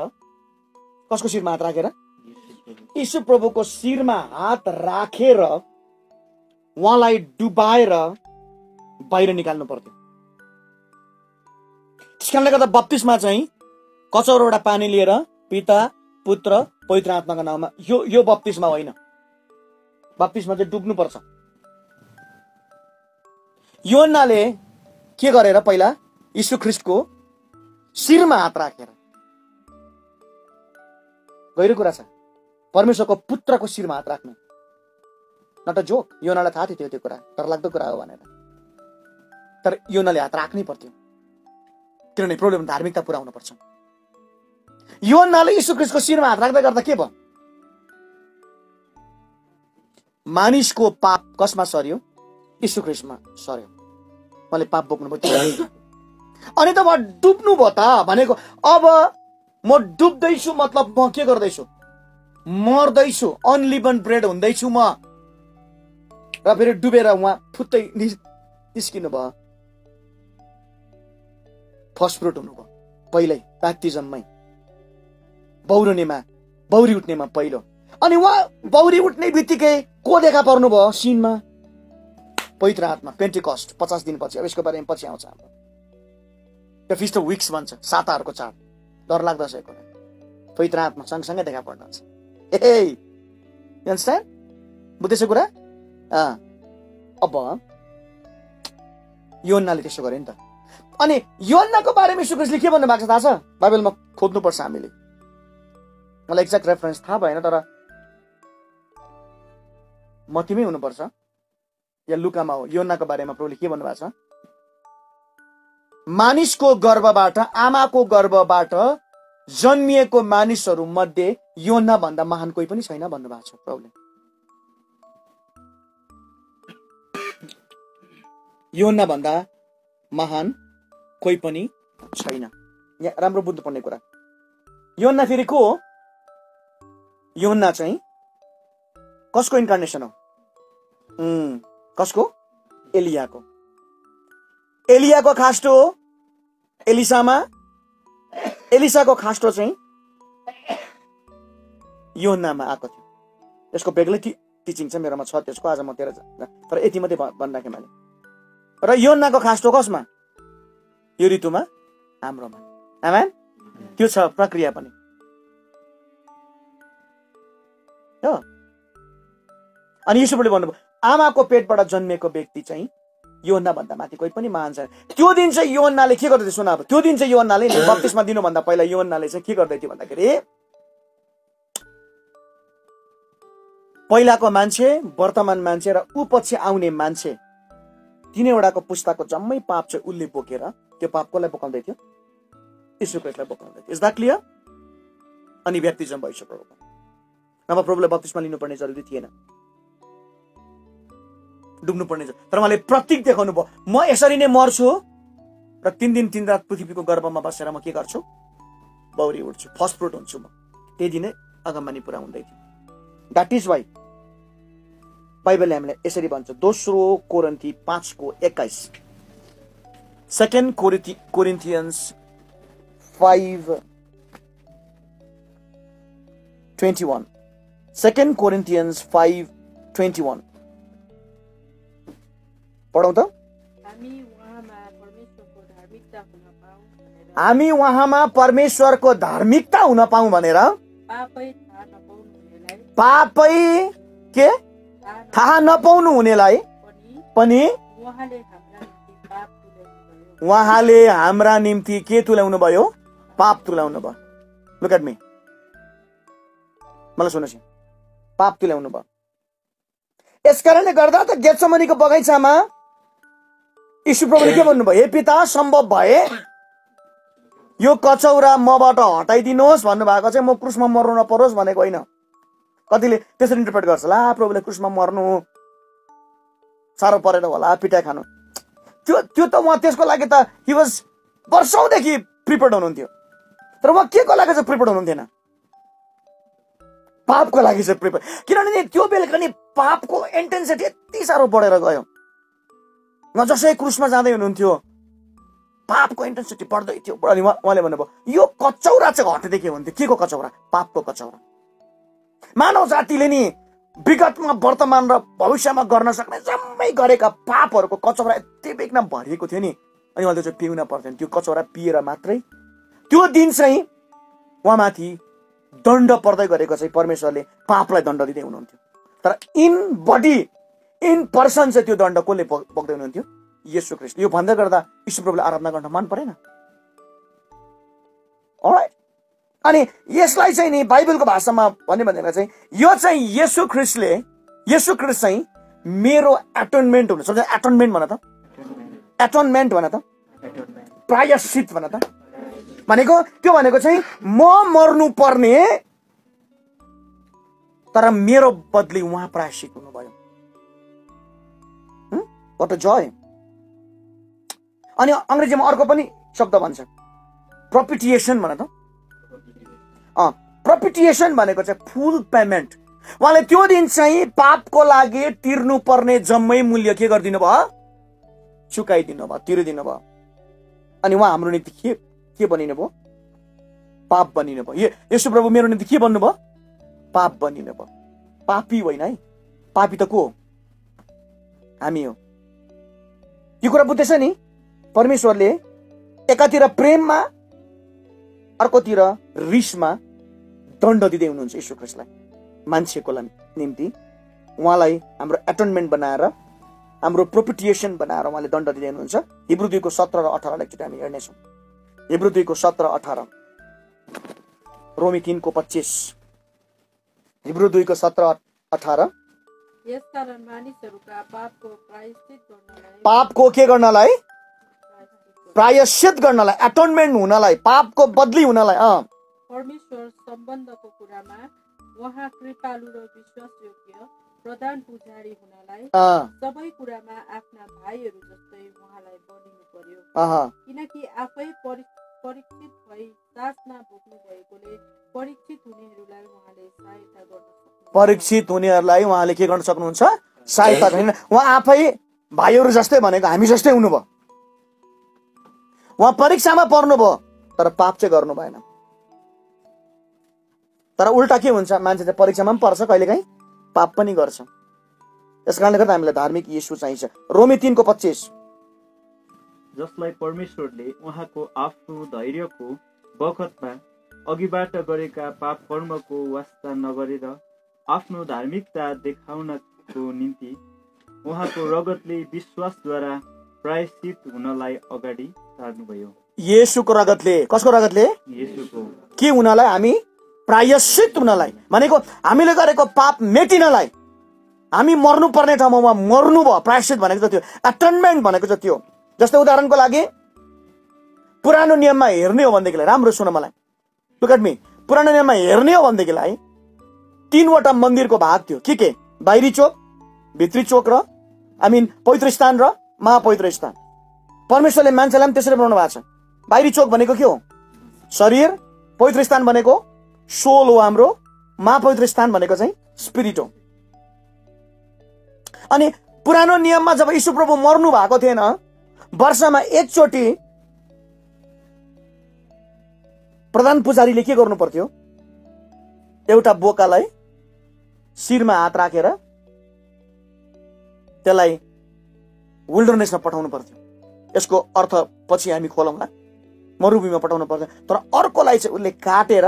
कसको शिरमा हात राखेर यीशु प्रभुको शिरमा हात राखेर उहाँलाई डुबाएर बाहिर निकाल्नु पर्थ्यो। त्यसकारणले गर्दा बप्तिस्मा चाहिँ कचौरोडा पानी लिएर पिता पुत्र पवित्र आत्माको नाममा यो यो बप्तिस्मा होइन। बप्तिस्मा चाहिँ डुब्नु पर्छ। योहन्नाले के गरेर पहिला यीशु ख्रीष्टको शिरमा हात राखेर गहिरो कुरा छ परमेश्वरको पुत्रको शिरमा हात राख्नु नट जोक योहन्नालाई थाहा थियो त्यो कुरा डरलाग्दो कुरा हो भनेर तर योहन्नाले हात राख्नै पर्थ्यो किनभने प्रब्लम धार्मिकता पूरा हुन पर्छ। योहन्नाले यीशु ख्रीष्टको शिरमा हात राख्दै गर्दा के भयो मानिसको पाप कसमा सर्यो यीशु ख्रीष्टमा सर्यो मैले पाप बोक्नु पर्यो अनि त म डुब्नु भयो त भनेको अब म डुब्दैछु मतलब म के गर्दैछु मर्दैछु अनलिभन ब्रेड हुँदैछु म र फेरि डुबेर उहाँ फुत्तै निस्किनु भयो फर्स्ट फ्रुट हुनु भयो पहिल्यै बाप्तिजममै बौरनेमा बौरी उठ्नेमा पहिलो अनि उहाँ बौरी उठ्ने बित्तिकै को देखा पर्नु भयो सिनमा पवित्र आत्मा पेन्टिकस्ट पचास दिनपछि अब यसको बारेमा पछि आउँछ हाम्रो त्यो फिस्ट अफ विक्स भन्छ साताहरूको चाड डरलाग्दो छ कुरा पवित्र आत्मा सँगसँगै देखा पर्नु हुन्छ ए यु अन्डरस्ट्यान्ड बुझ्दैछ कुरा अँ अब योहन्नाले त्यसो गर्यो नि त अनि योहन्नाको बारेमा यीशु ख्रीष्टले के भन्नु भएको छ थाहा छ बाइबलमा खोज्नुपर्छ हामीले मलाई एक्ज्याक्ट रेफरेन्स थाहा भएन तर मत्तीमै हुनुपर्छ या लुकामा हो योहन्नाको बारेमा प्रभुले के भन्नुभएको छ मानिसको गर्भबाट आमाको गर्भबाट जन्मिएको मानिसहरू मध्ये योहन्ना भन्दा महान कोही पनि छैन भन्नुभएको छ प्रभुले। योहन्ना भन्दा महान कोही पनि छैन यहाँ राम्रो बुझ्नुपर्ने कुरा। योहन्ना फेरि को हो योहन्ना चाहिँ कसको इन्कार्नेसन हो कसको एलियाको एलियाको खास्टो हो एलिसामा एलिसाको खास्टो चाहिँ योहन्नामा आएको थियो। यसको बेग्लै टिचिङ छ मेरोमा छ त्यसको आज म तेह्र तर यति मात्रै भन्दाखेरि मैले र योहन्नाको खास्टो कसमा यो ऋतुमा हाम्रोमा आमा त्यो छ प्रक्रिया पनि अनि यीशुले भन्नुभयो आमाको पेटबाट जन्मेको व्यक्ति चाहिँ योहन्ना भन्दा माथि कोही पनि महान छैन। त्यो दिन चाहिँ योहन्नाले के गर्दै थियो सुन अब त्यो दिन चाहिँ योहन्नाले बप्तिस्मा दिनुभन्दा पहिला योहन्नाले चाहिँ के गर्दै थियो भन्दाखेरि पहिलाको मान्छे वर्तमान मान्छे र उपछि आउने मान्छे तिनैवटाको पुस्ताको जम्मै पाप चाहिँ उसले बोकेर त्यो पाप कसलाई बोकाउँदै थियो यीशु ख्रीष्टलाई बोकाउँदै थियो। इज द्याट क्लियर अनि ब्याप्टिजम भइसक्यो प्रभुको नभए प्रभुले बप्तिस्मा लिनुपर्ने जरुरी थिएन डुब्नु पर्ने तर उहाँले प्रतीक देखाउनु भयो म यसरी नै मर्छु र तीन दिन तीन रात पृथ्वीको गर्भमा बसेर म के गर्छु बौरी उठ्छु फर्स्ट फ्रुट हुन्छु म त्यही दिन अगमनी पुरा हुँदै थियो। द्याट इज वाइ बाइबलले हामीलाई यसरी भन्छ दोस्रो कोरिन्थी पाँचको एक्काइस सेकेन्ड कोरिन्थी Corinthians five twenty one second Corinthians five twenty one पढौँ त हामी उहाँमा परमेश्वरको धार्मिकता हुन पाऊँ भनेर पापै के थाहा नपाउनु हुनेलाई पनि उहाँले हाम्रा निम्ति के तुल्याउनु भयो पाप तुल्याउनु भयो। लुक एट मी मलाई सुन्नुहोस् पाप तुल्याउनु भयो। यसकारणले गर्दा त गेतसेमनीको बगैँचामा यीशु प्रभुले के भन्नुभयो हे पिता सम्भव भए यो कचौरा मबाट हटाइदिनुहोस् भन्नुभएको चाहिँ म क्रुसमा मर्नु नपरोस् भनेको होइन। कतिले त्यसरी इन्टरप्रेट गर्छ ला प्रभुले क्रुसमा मर्नु साह्रो परेर होला पिटाइ खानु त्यो त्यो त उहाँ त्यसको लागि त हि वाज वर्षौँदेखि प्रिपेड हुनुहुन्थ्यो तर उहाँ के को लागि चाहिँ प्रिपेड हुनुहुन्थेन, पापको लागि चाहिँ प्रिपेड। किनभने त्यो बेलका नि पापको इन्टेन्सिटी यति साह्रो बढेर गयो। उहाँ जसै क्रुसमा जाँदै हुनुहुन्थ्यो पापको इन्टेन्सिटी बढ्दै थियो। अनि उहाँले भन्नुभयो यो कचौरा चाहिँ हटेदेखि हुन्थ्यो। के को कचौरा? पापको कचौरा। मानव जातिले नि विगतमा वर्तमान र भविष्यमा गर्न सक्ने जम्मै गरेका पापहरूको कचौरा यति बेगमा भरिएको थियो नि, अनि उहाँले चाहिँ पिउन पर्थ्यो। त्यो कचौरा पिएर मात्रै त्यो दिन चाहिँ उहाँमाथि दण्ड पर्दै गरेको चाहिँ परमेश्वरले पापलाई दण्ड दिँदै हुनुहुन्थ्यो। तर इन बडी इन पर्सन चाहिँ त्यो दण्ड कसले बोक्दै हुनुहुन्थ्यो? येशू ख्रीष्ट। यो भन्दै गर्दा यीशु प्रभुले आराधना गर्न मन परेन। अलराइट। अनि यसलाई चाहिँ नि बाइबलको भाषामा भन्ने भनेको चाहिँ यो चाहिँ येशू ख्रीष्टले येशू ख्रीष्ट चाहिँ मेरो एटोनमेन्ट हुनु। सोच एटोनमेन्ट भन त, एटोनमेन्ट भन त, प्रायश्चित भन त। भनेको त्यो भनेको चाहिँ म मर्नु पर्ने तर मेरो बदली उहाँ प्रायश्चित हुनुभयो। What a joy. अनि अंग्रेजीमा अर्को पनि शब्द भन्छ प्रपिटिएसन भन त। अ प्रपिटिएसन भनेको चाहिँ फुल पेमेन्ट। उहाँले त्यो दिन चाहिँ पापको लागि तिर्नु पर्ने जम्मै मूल्य के गरिदिनु भयो? चुकाइदिनु भयो, तिरिदिनु भयो। अनि उहाँ हाम्रो निम्ति के के बनिनु भयो? पाप बनिनु भयो। ये येशू प्रभु मेरो निम्ति के बन्नु भयो? पाप बनिनु भयो। पापी होइन है। पापी त को? हामी हो। यो कुरा बुझ्दैछ नि? परमेश्वरले एकातिर प्रेममा अर्कोतिर रिसमा दण्ड दिँदै हुनुहुन्छ येशू ख्रीष्टलाई मान्छेको निम्ति। उहाँलाई हाम्रो एटोनमेन्ट बनाएर हाम्रो प्रोपिटिएसन बनाएर उहाँले दण्ड दिँदै हुनुहुन्छ। हिब्रू दुईको सत्र र अठारलाई एकचोटि हामी हेर्नेछौँ। हिब्रू दुईको सत्र अठारह, रोमी तीन को पच्चीस। हिब्रू दुईको सत्र अठारह। पापको के गर्नलाई? प्रायश्चित गर्नलाई, एटोनमेन्ट हुनलाई, पापको बदली हुनलाई। अ परमेश्वर सम्बन्धको कुरामा वहाँ कृपालु र विश्वासयोग्य प्रधान पुजारी हुनलाई सबै कुरामा आफ्ना भाइहरू जस्तै उहाँलाई बनिनु पर्यो। किनकि आफै परीक्षित भई सासमा भोग्नु भएकोले परीक्षित हुनेहरूलाई उहाँले सहायता गर्नु सक्नुहुन्छ। परीक्षित हुनेहरूलाई उहाँले के गर्न सक्नुहुन्छ? सहायता गर्न। उहाँ आफै भाइहरू जस्तै भनेको हामी जस्तै हुनुभयो। उहाँ परीक्षामा पर्नुभयो तर पाप चाहिँ गर्नु भएन। तर उल्टा के हुन्छ? मान्छे चाहिँ परीक्षामा पनि पर्छ, कहिलेकाहीँ पाप पनि गर्छ। त्यस कारणले गर्दा हामीलाई धार्मिक येशू चाहिन्छ। रोमी तीन को पच्चीस। जसलाई परमेश्वरले उहाँको आफ्नो धैर्यको बखतमा अघिबाट गरेका पाप कर्मको वास्ता नगरेर आफ्नो धार्मिकता देखाउनको निम्ति उहाँको रगतले विश्वासद्वारा प्रायश्चित हुनलाई अगाडि सार्नुभयो। येशूको रगतले। कसको रगतले? येशूको। के हुनलाई? हामी प्रायश्चित हुनलाई। भनेको हामीले गरेको पाप मेटिनलाई, हामी मर्नु पर्ने ठाउँमा मर्नु भयो। प्रायश्चित भनेको त त्यो, एटोनमेन्ट भनेको त त्यो। जस्तै उदाहरणको लागि पुरानो नियममा हेर्ने हो भनेदेखिलाई, राम्रो सुन मलाई, लुक एट मी। पुरानो नियममा हेर्ने हो भनेदेखिलाई तीनवटा मन्दिरको भाग थियो। के के? बाहिरी चोक, भित्री चोक र आई मिन पवित्र स्थान र महापवित्र स्थान। परमेश्वरले मान्छेलाई पनि त्यसरी बनाउनु भएको छ। बाहिरी चोक भनेको के हो? शरीर। पवित्र स्थान भनेको सोल हो हाम्रो। महापवित्र स्थान भनेको चाहिँ स्पिरिट हो। अनि पुरानो नियममा जब यीशु प्रभु मर्नु भएको थिएन, वर्षमा एकचोटि प्रधान पुजारीले के गर्नु पर्थ्यो? एउटा बोकालाई शिरमा हात राखेर त्यसलाई विल्डरनेसमा पठाउनु पर्थ्यो। यसको अर्थ पछि हामी खोलौँला। मरुभूमिमा पठाउनु पर्थ्यो। तर अर्कोलाई चाहिँ उसले काटेर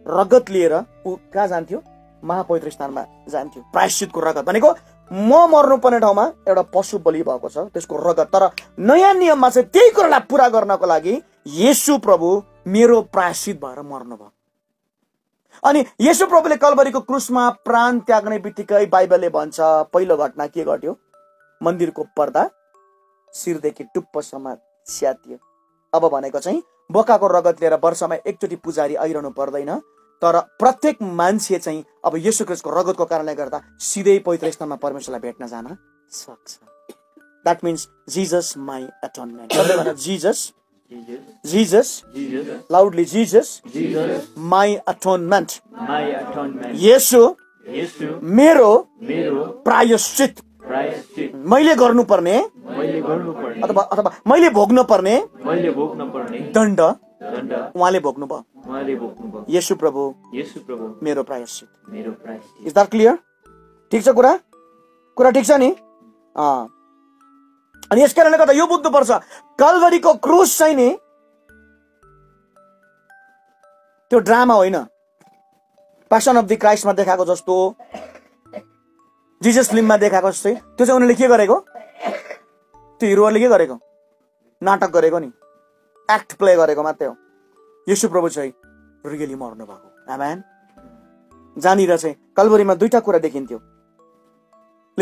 रगत लिएर ऊ कहाँ जान्थ्यो? महापवित्र स्थानमा जान्थ्यो। प्रायश्चितको रगत भनेको म मर्नुपर्ने ठाउँमा एउटा पशु बलि भएको छ, त्यसको रगत। तर नयाँ नियममा चाहिँ त्यही कुरालाई पुरा गर्नको लागि येशू प्रभु मेरो प्रायश्चित भएर मर्नुभयो। अनि येशू प्रभुले कलवरीको क्रुसमा प्राण त्याग्ने बित्तिकै बाइबलले भन्छ पहिलो घटना के घट्यो? मन्दिरको पर्दा शिरदेखि टुप्पोसम्म च्यातियो। अब भनेको चाहिँ बोकाको रगत लिएर वर्षमा एकचोटि पुजारी आइरहनु पर्दैन, तर प्रत्येक मान्छे चाहिँ अब येशू ख्रीष्टको रगतको कारणले गर्दा सिधै पवित्र स्थानमा परमेश्वरलाई भेट्न जान सक्छ। That means Jesus my atonement. Jesus Jesus, Jesus, loudly, Jesus, Jesus, my atonement, my atonement, Yesu, Yesu, मेरो, मेरो, प्रायश्चित, प्रायश्चित, मैले गर्नु पर्ने, मैले गर्नु पर्ने, अथवा अथवा मैले भोग्नु पर्ने, मैले भोग्नु पर्ने, दण्ड, दण्ड, उहाँले भोग्नु भयो, उहाँले भोग्नु भयो, येशू प्रभु, येशू प्रभु, मेरो प्रायश्चित, मेरो प्रायश्चित, is that clear? ठीक छ कुरा, कुरा ठीक छ नि, अँ अनि यस कारणले गर्दा यो बुझ्नुपर्छ कल्भरीको क्रुस चाहिँ नि त्यो ड्रामा होइन पैसन अफ द क्राइस्टमा देखाएको जस्तो जीसस लिम्बमा देखाएको जस्तै त्यो चाहिँ उनीले के गरेको त्यो हिरोहरूले के गरेको नाटक गरेको नि एक्ट प्ले गरेको मात्रै हो येशू प्रभु चाहिँ रियली मर्नु भएको आमेन जानिर चाहिँ कल्भरीमा दुईटा कुरा देखिन्थ्यो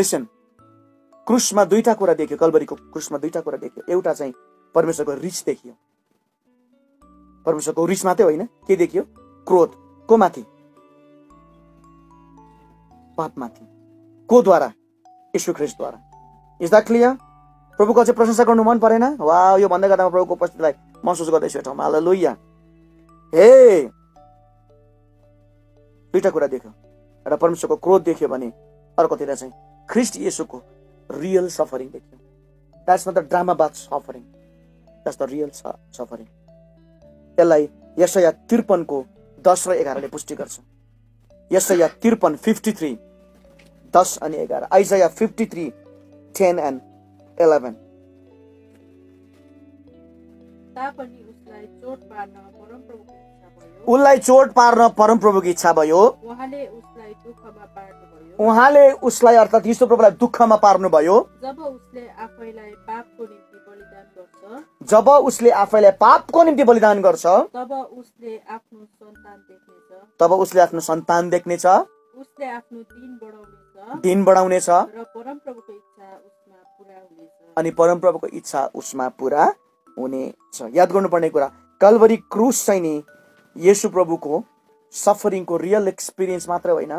लिसन क्रुसमा दुईटा कुरा देखियो कल्भरीको क्रुसमा दुईटा कुरा देखियो एउटा चाहिँ परमेश्वरको रिस देखियो परमेश्वरको रिस मात्रै होइन के देखियो क्रोध को माथि पाप माथि को द्वारा येशू ख्रीष्ट द्वारा इज दैट क्लियर प्रभुको चाहिँ प्रशंसा गर्नु मन परेन वाह यो भन्दै गर्दा म प्रभुको उपस्थितिलाई महसुस गर्दै छु ठाउँमा हालेलुया हे दुईटा कुरा देख्यो एउटा परमेश्वरको क्रोध देख्यो भने अर्कोतिर चाहिँ ख्रीष्ट येशूको real suffering that's not the drama about suffering that's the real suffering त्यसलाई यशाया त्रिपन्न को दस र एघार ले पुष्टि गर्छ यशाया त्रिपन्न तिरेपन्न दस अनि एघार आइजाया तिरेपन्न दस एन्ड एघार तापनि उसलाई चोट पार्न परमप्रभुको इच्छा भयो उनलाई चोट पार्न परमप्रभुको इच्छा भयो उहाँले उसलाई दुःखमा पार्नु उहाँले उसलाई अर्थात् यीशु प्रभुलाई दुःखमा पार्नु भयो जब उसले आफैलाई पापको निम्ति बलिदान गर्छ जब उसले आफैलाई पापको निम्ति बलिदान गर्छ तब उसले आफ्नो सन्तान देख्नेछ तब उसले आफ्नो सन्तान देख्नेछ उसले आफ्नो दिन बढाउनेछ दिन बढाउनेछ र परमप्रभुको इच्छा उसमा पूरा हुनेछ अनि परमप्रभुको इच्छा उसमा पूरा हुनेछ याद गर्नुपर्ने कुरा कल्भरी क्रुस चाहिँ नि येशू प्रभुको सफरिङको रियल एक्सपिरियन्स मात्र होइन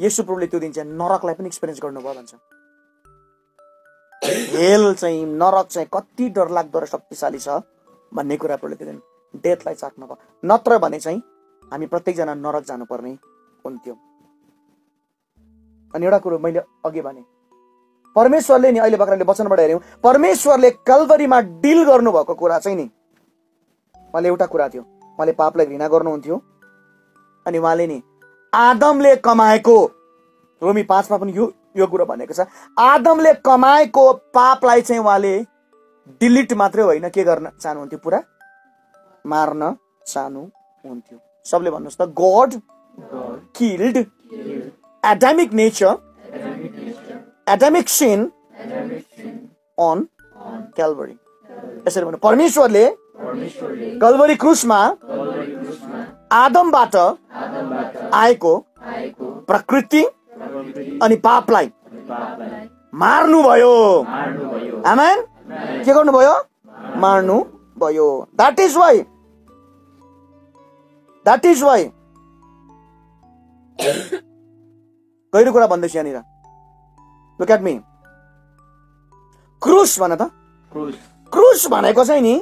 येशू प्रभुले त्यो दिन चाहिँ नरकलाई पनि एक्सपिरियन्स गर्नुभयो भन्छ हेल चाहिँ नरक चाहिँ कति डरलाग्दो र शक्तिशाली छ भन्ने कुरा प्रभुले त्यो दिन डेथलाई चाट्नु भयो नत्र भने चाहिँ हामी प्रत्येकजना नरक जानुपर्ने हुन्थ्यो अनि एउटा कुरो मैले अघि भने परमेश्वरले नि अहिले भर्खरले वचनबाट हेर्यौँ परमेश्वरले कल्भरीमा डिल गर्नुभएको कुरा चाहिँ नि उहाँले एउटा कुरा थियो उहाँले पापलाई घृणा गर्नुहुन्थ्यो अनि उहाँले नि आदमले कमाएको रोमी पांच में यो यो कुरा भनेको छ आदमले कमाएको पापलाई चाहिँ उहाँले डिलिट मात्रै होइन के गर्न चाहनुहुन्थ्यो पूरा मार्न चाहनुहुन्थ्यो सबले भन्नुस् त God killed Adamic nature Adamic sin on Calvary यसरी भन्नु परमेश्वरले परमेश्वरले कल्भरी क्रुसमा आदमबाट आएको प्रकृति अनि पापलाई मार्नु भयो आमेन के गर्नु भयो मार्नु भयो that is why that is why गहिरो कुरा भन्दैछु यहाँनिर लुक एट मी क्रुस भन त क्रुस भनेको चाहिँ नि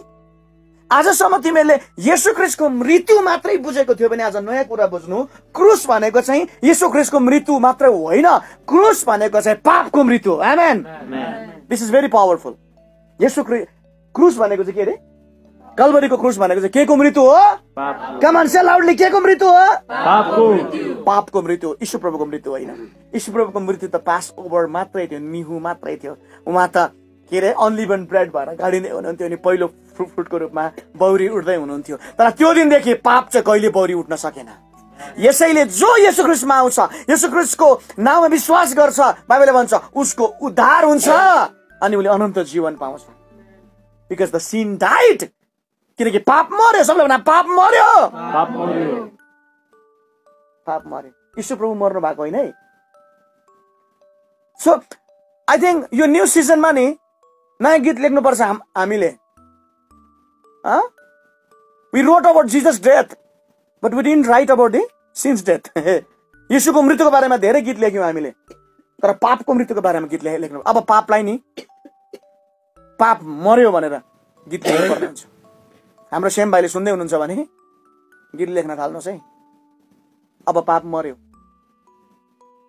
आजसम्म तिमीहरूले येशू ख्रीष्टको मृत्यु मात्रै बुझेको थियो भने आज नयाँ कुरा बुझ्नु क्रुस भनेको चाहिँ येशू ख्रीष्टको मृत्यु मात्र होइन क्रुस भनेको चाहिँ पापको मृत्यु amen this is very powerful Yeshu Khrist क्रुस भनेको चाहिँ के रे कल्भरीको क्रुस भनेको चाहिँ केको मृत्यु हो कम अन से लाउडली केको मृत्यु हो पापको पापको मृत्यु येशू प्रभुको मृत्यु होइन येशू प्रभुको मृत्यु त पास ओभर मात्रै थियो निहु मात्रै थियो उहाँ त के रे अनलिभन ब्रेड भएर गाडिँदै हुनुहुन्थ्यो अनि पहिलो फ्रुटको रूपमा बौरी उठ्दै हुनुहुन्थ्यो तर त्यो दिनदेखि पाप चाहिँ कहिले बौरी उठ्न सकेन यसैले जो येशू ख्रीष्टमा आउँछ येशू ख्रीष्टको नाममा विश्वास गर्छ बाइबलले भन्छ उसको उद्धार हुन्छ अनि उसले अनन्त जीवन पाउँछ बिकज द सिन डाइड किनकि पाप मर्यो सबले भन्नु पाप मर्यो पाप मर्यो पाप मर्यो येशू प्रभु मर्नु भएको होइन है सो आई थिंक यो न्यू सिजनमा नि नयाँ गीत लेख्नुपर्छ हामीले we wrote about Jesus death but we didn't write about the sin's death येशूको मृत्युको बारेमा धेरै गीत लेख्यौँ हामीले तर पापको मृत्युको बारेमा गीत लेख्नु अब पापलाई नि पाप मर्यो भनेर गीत लेख्नुपर्छ हाम्रो सेम भाइले सुन्दै हुनुहुन्छ भने गीत लेख्न थाल्नुस् है। अब पाप मर्यो,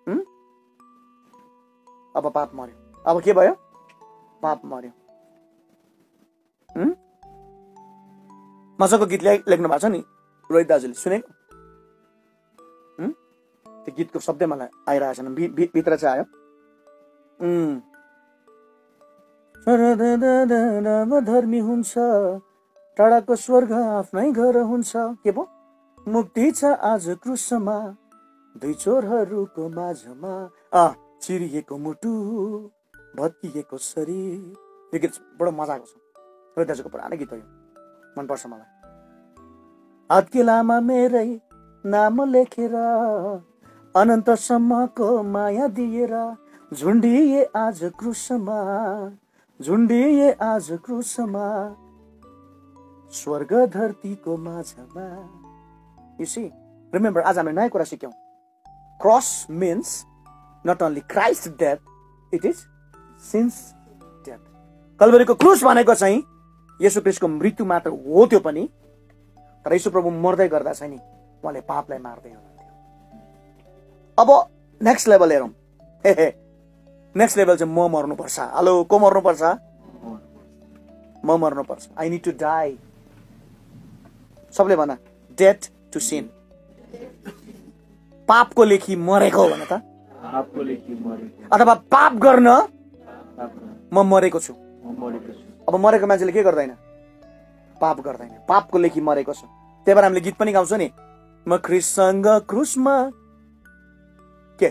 हम्म अब पाप मर्यो, अब के भयो? पाप मर्यो। हम्म मजाको गीत लेख्नु भएको छ नि रोहित दाजुले, सुनेको? हम्म त्यो गीतको शब्द मलाई आइरहेछ नि, भित्र चाहिँ आयो। हम्म धर्मी हुन्छ टाढाको स्वर्ग आफ्नै घर हुन्छ, के भो मुक्ति छ आज क्रुसमा दुई चोरहरूको माझमा अ चिरिएको मुटु भत्किएको शरीर। यो गीत बडो मजाको छ, रोहित दाजुको पुरानो गीत हो, मन पर्छ मलाई। हातकिलामा मेरै नाम लेखेर अनन्तसम्मको माया दिएर झुन्डिए आज क्रुसमा, झुन्डिए आज क्रुसमा स्वर्ग धरतीको माझमा। यु सी रिमेम्बर, आज हामीले नयाँ कुरा सिक्यौँ। Cross means not only Christ death, it is sin's death. कलवरीको क्रुस भनेको चाहिँ येशू ख्रीष्टको मृत्यु मात्र हो, त्यो पनि तर येशू प्रभु मर्दै गर्दा चाहिँ नि उहाँले पापलाई मार्दै हुनुहुन्थ्यो। अब नेक्स्ट लेभल हेरौँ। हे नेक्स्ट लेभल चाहिँ म मर्नुपर्छ। हेलो, को मर्नुपर्छ? म मर्नुपर्छ। I need to die. सबले भन, डेथ टु सिन। पापको लेखी मरेको भन त, अथवा पाप गर्न म मरेको छु। अब मरेको मान्छेले के गर्दैन? पाप गर्दैन, पापको लेखी मरेको छु। त्यही भएर हामीले गीत पनि गाउँछौँ नि, म ख्रीष्टसँग क्रुसमा के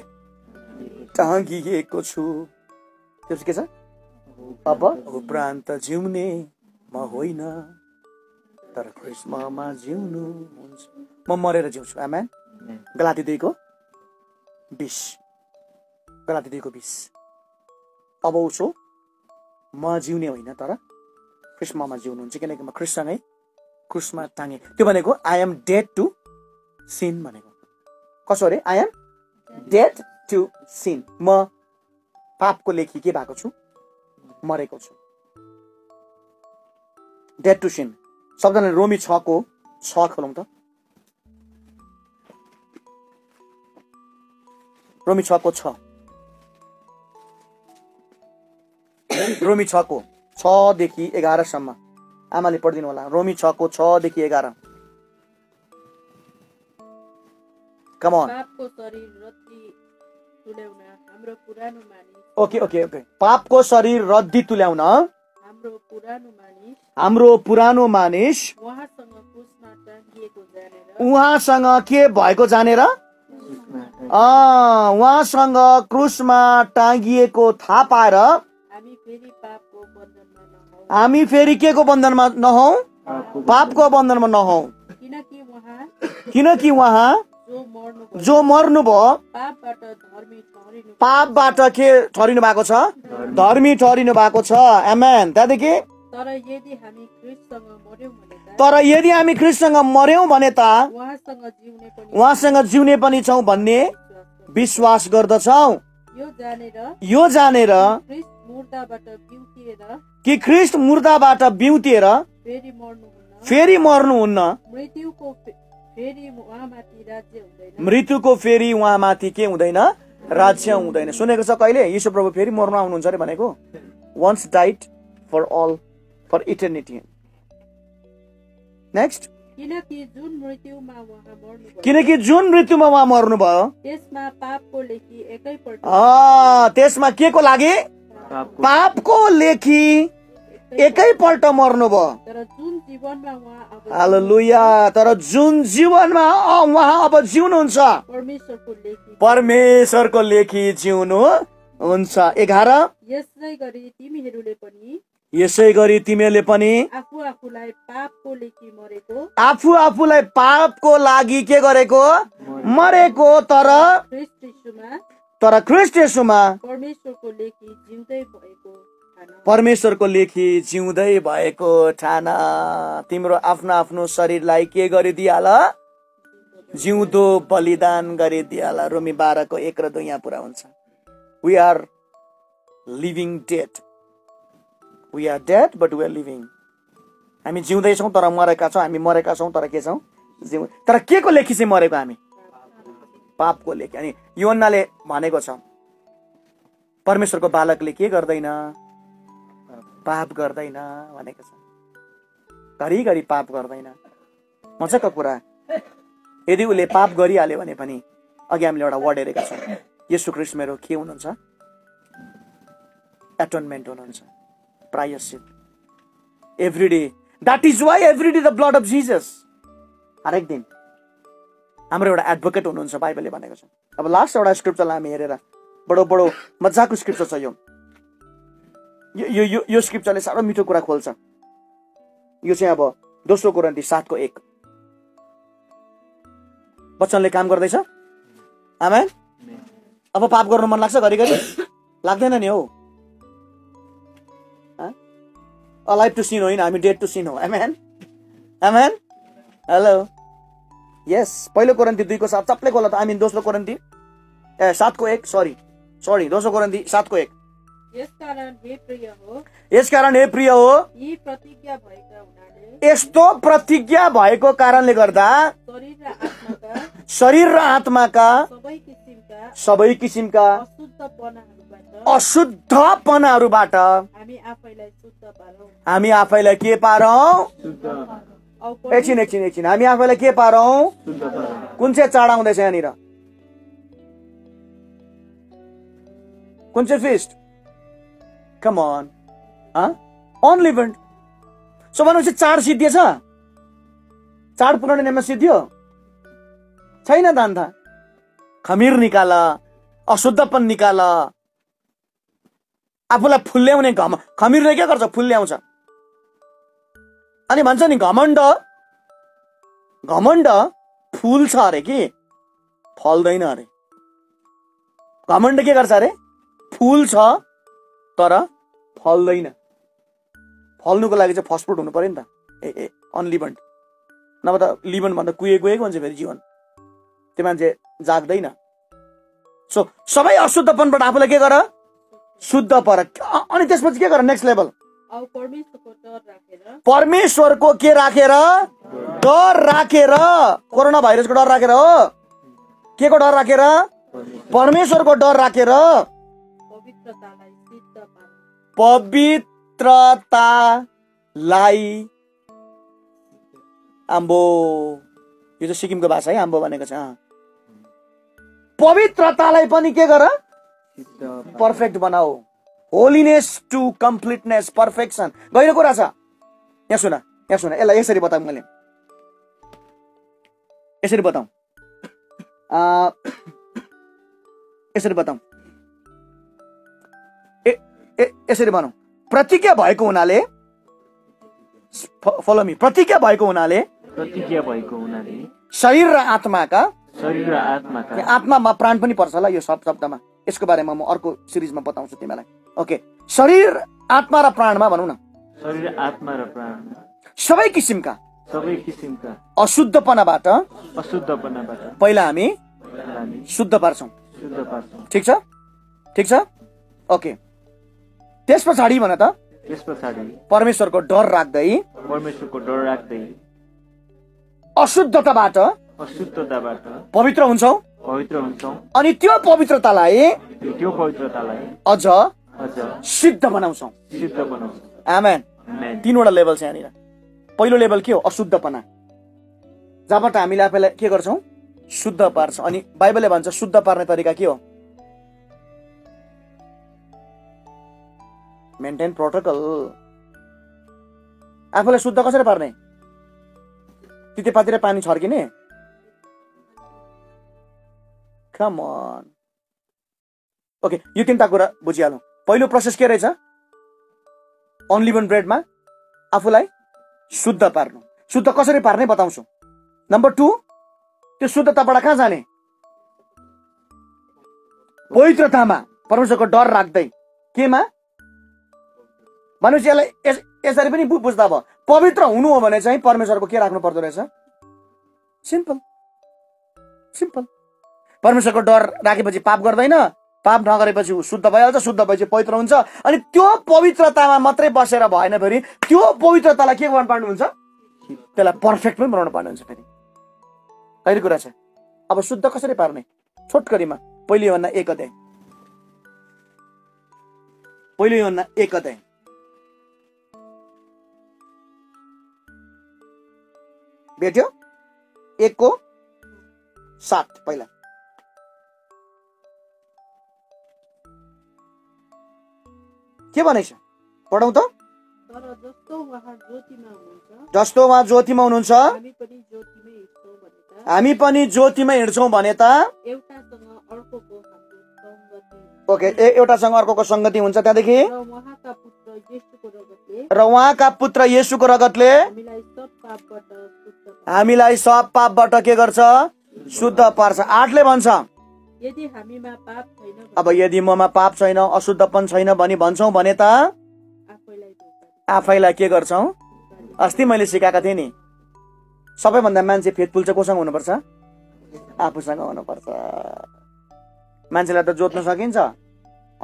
टाँगिएको छु। त्यसपछि के छ? अब उपरान्त जिउने म होइन तर ख्रीष्टमा जिउनु हुन्छ, म मरेर जिउँछु। आमेन। गलाती दुईको बिस, गलाती दुईको बिस। अब उसो म जिउने होइन तर क्रिस्ममा जिउनुहुन्छ, किनकि म क्रिस्टसँगै क्रुसमा टाँगे। त्यो भनेको I am dead to sin भनेको। कसो अरे? I am dead to sin. म पापको लेखी के भएको छु? मरेको छु। डेड टु सिन शब्दले रोमी छ को छ खोलौँ त। रोमी छ को छ, रोमी छ को छदेखि एघारसम्म आमाले पढिदिनु होला। रोमी छ को छदेखि एघार। Come on. Okay okay okay. पापको शरीर रद्दी तुल्याउन हाम्रो पुरानो मानिस उहाँसँग के भएको जानेर, उहाँसँग क्रुसमा टाँगिएको थाहा पाएर हामी फेरि के को बन्धनमा नहौ, पापको बन्धनमा नहौ। किनकि उहाँ जो मर्नु भयो पापबाट के ठहरिनु भएको छ? धर्मी ठहरिनु भएको छ। आमेन। त्यहाँदेखि तर यदि हामी ख्रीष्टसँग मर्यौं भने त उहाँसँग जिउने पनि छौँ भन्ने विश्वास गर्दछौँ। यो जानेर कि ख्रीष्ट मुर्दाबाट बिउतिएर फेरि मर्नुहुन्न, मृत्युको फेरि उहाँमाथि के हुँदैन? राज्य हुँदैन। सुनेको छ कहिले यीशु प्रभु फेरि मर्न आउनुहुन्छ अरे भनेको? Once died for all for eternity. Next, किनकि जुन मृत्युमा उहाँ मर्नुभयो त्यसमा के को लागि? पापको लेखी एकैपल्ट मर्नुभयो। हालेलुया। तर जुन जीवनमा उहाँ अब जिउनुहुन्छ परमेश्वरको लेखी जिउनु हुन्छ। एघार, यसै गरी तिमीहरूले पनि यसै गरी तिमीहरूले पनि आफू आफूलाई पापको लेखी मरेको, आफू आफूलाई पापको लागि के गरेको? मरेको। तर तर ख्रीष्ट येशूमा परमेश्वरको लेखी जिउँदै भएको, परमेश्वरको लेखी जिउँदै भएको ठाना। तिम्रो आफ्नो आफ्नो शरीरलाई के गरिदिहाल? जिउँदो बलिदान गरिदिहाल। रोमी बाह्र को एक र दुई यहाँ पुरा हुन्छ। We are living dead, we are dead but we are living. हामी जिउँदै छौं तर मरेका छौं, हामी मरेका छौं तर के छौं जिउ। तर के को लेखी चाहिँ मरेको हामी? पापको लेखी। अनि योहन्नाले भनेको छ परमेश्वरको बालकले के गर्दैन? पाप गर्दैन भनेको छ। घरि घरि पाप गर्दैन। मजाको कुरा। यदि उले पाप गरिहाल्यो भने पनि अघि हामीले एउटा वर्ड हेरेका छौं, येशू ख्रीष्ट मेरो के हुनुहुन्छ? एटोनमेन्ट हुनुहुन्छ, प्रायश्चित। Every day, that is why every day the blood of Jesus. हरेक दिन हाम्रो एउटा एडभोकेट हुनुहुन्छ, बाइबलले भनेको छ। अब लास्ट एउटा स्क्रिप्चरलाई हामी हेरेर, बडो बडो मजाको स्क्रिप्चर छ यो। यो यो यो स्क्रिप्चरले साह्रो मिठो कुरा खोल्छ। यो चाहिँ अब दोस्रो कोरिन्थी सात को एक। वचनले काम गर्दैछ। आमेन। अब पाप गर्न मन लाग्छ घरिघरि? लाग्दैन नि हौ। अलाइभ टु सिन होइन, हामी डेड टु सिन हो। आमेन आमेन। हेलो। यस, पहिलो कोरिन्थी दुई को सात सबले खोला त। हामी दोस्रो कोरिन्थी ए सात को एक, सरी सरी दोस्रो कोरिन्थी सात को एक। यस कारण हे प्रिय हो, यस कारण हे प्रिय हो, यी प्रतिज्ञा भएका हुनाले, यस्तो प्रतिज्ञा भएको कारणले गर्दा, शरीर र आत्माका शरीर र आत्माका सबै किसिमका सबै किसिमका अशुद्धपनाहरुबाट अशुद्धपनाहरुबाट हामी आफैलाई शुद्ध पारौं। हामी आफैलाई के पारौं? शुद्ध पारौं। एकछिन एकछिन एकछिन हामी आफैलाई के पारौं? शुद्ध पारौं। कुन चाहिँ चाड आउँदैछ यहाँनिर? कुन चाहिँ feast? Come on, huh? Unleavened. So when we say चार सिद्धियाँ सा, चार पुराने नियम सिद्धियों, चाहिए ना दान था, खमीर निकाला, अशुद्धपन निकाला, आप बोला फुल्ले उन्हें घाम, खमीर ने क्या कर सा फुल्ले आऊँ सा, अरे मानसा नहीं घामंडा, घामंडा फूल सा रे की, फल दही ना रे, घामंडा क्या कर सा रे, फूल सा, तरा फल्दैन। फल्नुको लागि चाहिँ फस्फोट हुनु पर्यो नि त। ए ए अनलिभन्ड नभए त लिभन्ड भन्दा कुए कुएको हुन्छ फेरि जीवन। त्यो मान्छे जाग्दैन। सो सबै अशुद्धपनबाट आफूलाई के गर? शुद्ध पर। अनि त्यसपछि के गर? नेक्स्ट लेभल परमेश्वरको के राखेर? डर राखेर। कोरोना भाइरसको डर राखेर हो? के को डर राखेर? परमेश्वरको डर राखेर पवित्रतालाई। आम्बो, यो चाहिँ सिक्किमको भाषा है आम्बो भनेको छ। पवित्रतालाई पनि के गर? पर्फेक्ट बनाऊ। Holiness to completeness, perfection. गहिरो कुरा छ। यहाँ सुन, यहाँ सुन, यसलाई यसरी बताऊ, मैले यसरी बताऊ यसरी बताऊ यसरी भनौं। प्रतिज्ञा भएको हुनाले, फलो मी, प्रतिज्ञा भएको हुनाले प्रतिज्ञा भएको हुनाले शरीर र आत्माका शरीर र आत्माका आत्मामा प्राण पनि पर्छ होला यो सब शब्दमा। यसको बारेमा म अर्को सिरिजमा बताउँछु तिमीलाई। ओके, शरीर आत्मा र प्राणमा भनौं न, शरीर आत्मा र प्राण सबै किसिमका सबै किसिमका अशुद्धपनाबाट अशुद्धपनाबाट पहिला हामी शुद्ध पार्छौं। शुद्ध पार्छौं। ठीक छ? ठीक छ? ओके। त्यस पछाडि भन त, त्यस पछाडि परमेश्वरको डर राख्दै परमेश्वरको डर राख्दै अशुद्धताबाट अशुद्धताबाट पवित्र हुन्छौ पवित्र हुन्छौ। अनि त्यो पवित्रतालाई त्यो पवित्रतालाई अझ अझ सिद्ध बनाउँछौ सिद्ध बनाउँछौ। आमेन। तीनवटा लेभल छ यहाँनिर। पहिलो लेभल के हो? अशुद्धपना, जबाट हामीले आफैलाई के गर्छौं? शुद्ध पार्छ। अनि बाइबलले भन्छ शुद्ध पार्ने तरिका के हो? Maintain protocol. आफूलाई शुद्ध कसरी पार्ने? तितेपातिर पानी छर्किने? कम अन। ओके, यो तिनवटा कुरा बुझिहालौँ। पहिलो प्रोसेस के रहेछ? अनलिभन ब्रेडमा आफूलाई शुद्ध पार्नु। शुद्ध कसरी पार्ने बताउँछु। नम्बर टू, त्यो शुद्धताबाट कहाँ जाने? पवित्रतामा, परमेश्वरको डर राख्दै। केमा? मानिस यसलाई यसरी पनि बुझ्दा भयो। पवित्र हुनु हो भने चाहिँ परमेश्वरको के राख्नु पर्दो रहेछ? Simple simple. परमेश्वरको डर राखेपछि पाप गर्दैन, पाप नगरेपछि ऊ शुद्ध भइहाल्छ, शुद्ध भएपछि पवित्र हुन्छ। अनि त्यो पवित्रतामा मात्रै बसेर भएन, फेरि त्यो पवित्रतालाई के गर्न पाउनुहुन्छ, त्यसलाई पर्फेक्ट पनि बनाउन पाउनुहुन्छ। फेरि कहिले कुरा छ, अब शुद्ध कसरी पार्ने, छोटकरीमा पहिले योहन्ना एक अध्याय पहिले योहन्ना एक अध्याय भेट्यो, एक को सात। पहिला के भनेछ पढौं त, जस्तो उहाँ ज्योतिमा हुनुहुन्छ हामी पनि ज्योतिमा हिँड्छौँ भने त ओके एउटासँग अर्कोको संगति हुन्छ। त्यहाँदेखि र उहाँका पुत्र येशूको रगतले हामीलाई सब पापबाट के गर्छ, शुद्ध पार्छ। आठले भन्छ यदि हामीमा पाप छैन, अब यदि ममा पाप छैन, अशुद्धपन छैन भनी भन्छौँ भने त आफैलाई के गर्छौँ। अस्ति मैले सिकाएको थिएँ नि, सबैभन्दा मान्छे फेथफुल चाहिँ कोसँग हुनुपर्छ, आफूसँग हुनुपर्छ। मान्छेलाई त जोत्न सकिन्छ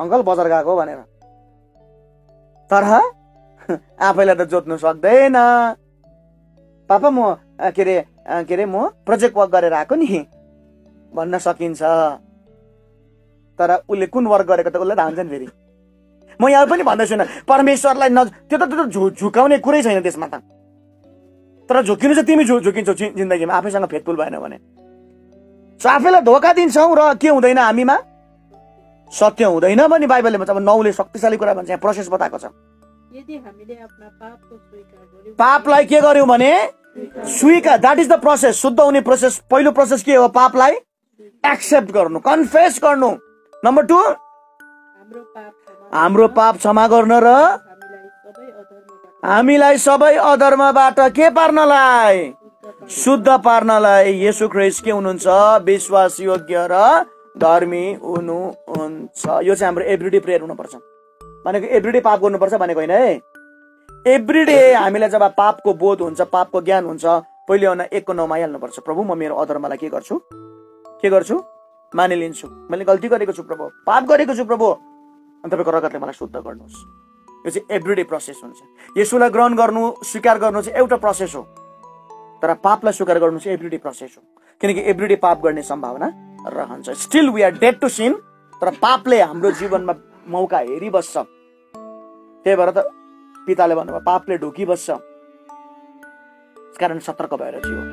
अंकल बजार गएको भनेर, तर आफैलाई त जोत्नु सक्दैन। पापा म के अरे के अरे म प्रोजेक्ट वर्क गरेर आएको नि भन्न सकिन्छ, तर उसले कुन वर्क गरेको त उसलाई थाहा हुन्छ नि। फेरि म यहाँ पनि भन्दैछु न, परमेश्वरलाई न त्यो त त्यो झुकाउने कुरै छैन त्यसमा त, तर झुकिनु चाहिँ तिमी झुकिन्छौ जिन्दगीमा आफैसँग फेथफुल भएन भने। सो आफैलाई धोका दिन्छौँ र के हुँदैन, हामीमा सत्य हुँदैन भने बाइबलले भन्छ। अब नौले शक्तिशाली कुरा भन्छ, यहाँ प्रोसेस बताएको छ। यदि हामीले आफ्ना पापको स्वीकार गर्यौं, पापलाई के गर्यौं भने स्वीकार, दैट इज द प्रोसेस। शुद्ध हुने प्रोसेस, पहिलो प्रोसेस के हो, पापलाई एक्सेप्ट गर्नु, कन्फेस गर्नु। नम्बर टू, हाम्रो पाप क्षमा गर्न र हामीलाई सबै अधर्मबाट के पार्नलाई, शुद्ध पार्नलाई येशू ख्रीष्ट के हुनुहुन्छ, विश्वास योग्य र धर्मी हुनुहुन्छ। यो चाहिँ हाम्रो एभ्रिडे प्रेयर हुनुपर्छ, भनेको एभ्रिडे पाप गर्नुपर्छ भनेको होइन है। एभ्रिडे हामीलाई जब पापको बोध हुन्छ, पापको ज्ञान हुन्छ, पहिले आउन एकको नौमा हाल्नुपर्छ, प्रभु म मेरो अधर्मलाई के गर्छु, के गर्छु, मानिलिन्छु, मैले गल्ती गरेको छु प्रभु, पाप गरेको छु प्रभु, अनि तपाईँको रगतले मलाई शुद्ध गर्नुहोस्। यो चाहिँ एभ्रिडे प्रोसेस हुन्छ। येशूलाई ग्रहण गर्नु, स्वीकार गर्नु चाहिँ एउटा प्रोसेस हो, तर पापलाई स्वीकार गर्नु चाहिँ एभ्रिडे प्रोसेस हो, किनकि एभ्रिडे पाप गर्ने सम्भावना रहन्छ। Still we are dead to sin, तर पापले हाम्रो जीवनमा मौका हेरिबस्छ। त्यही भएर त पिताले भन्नुभयो पापले ढोकिबस्छ, कारण सतर्क भएर जियो।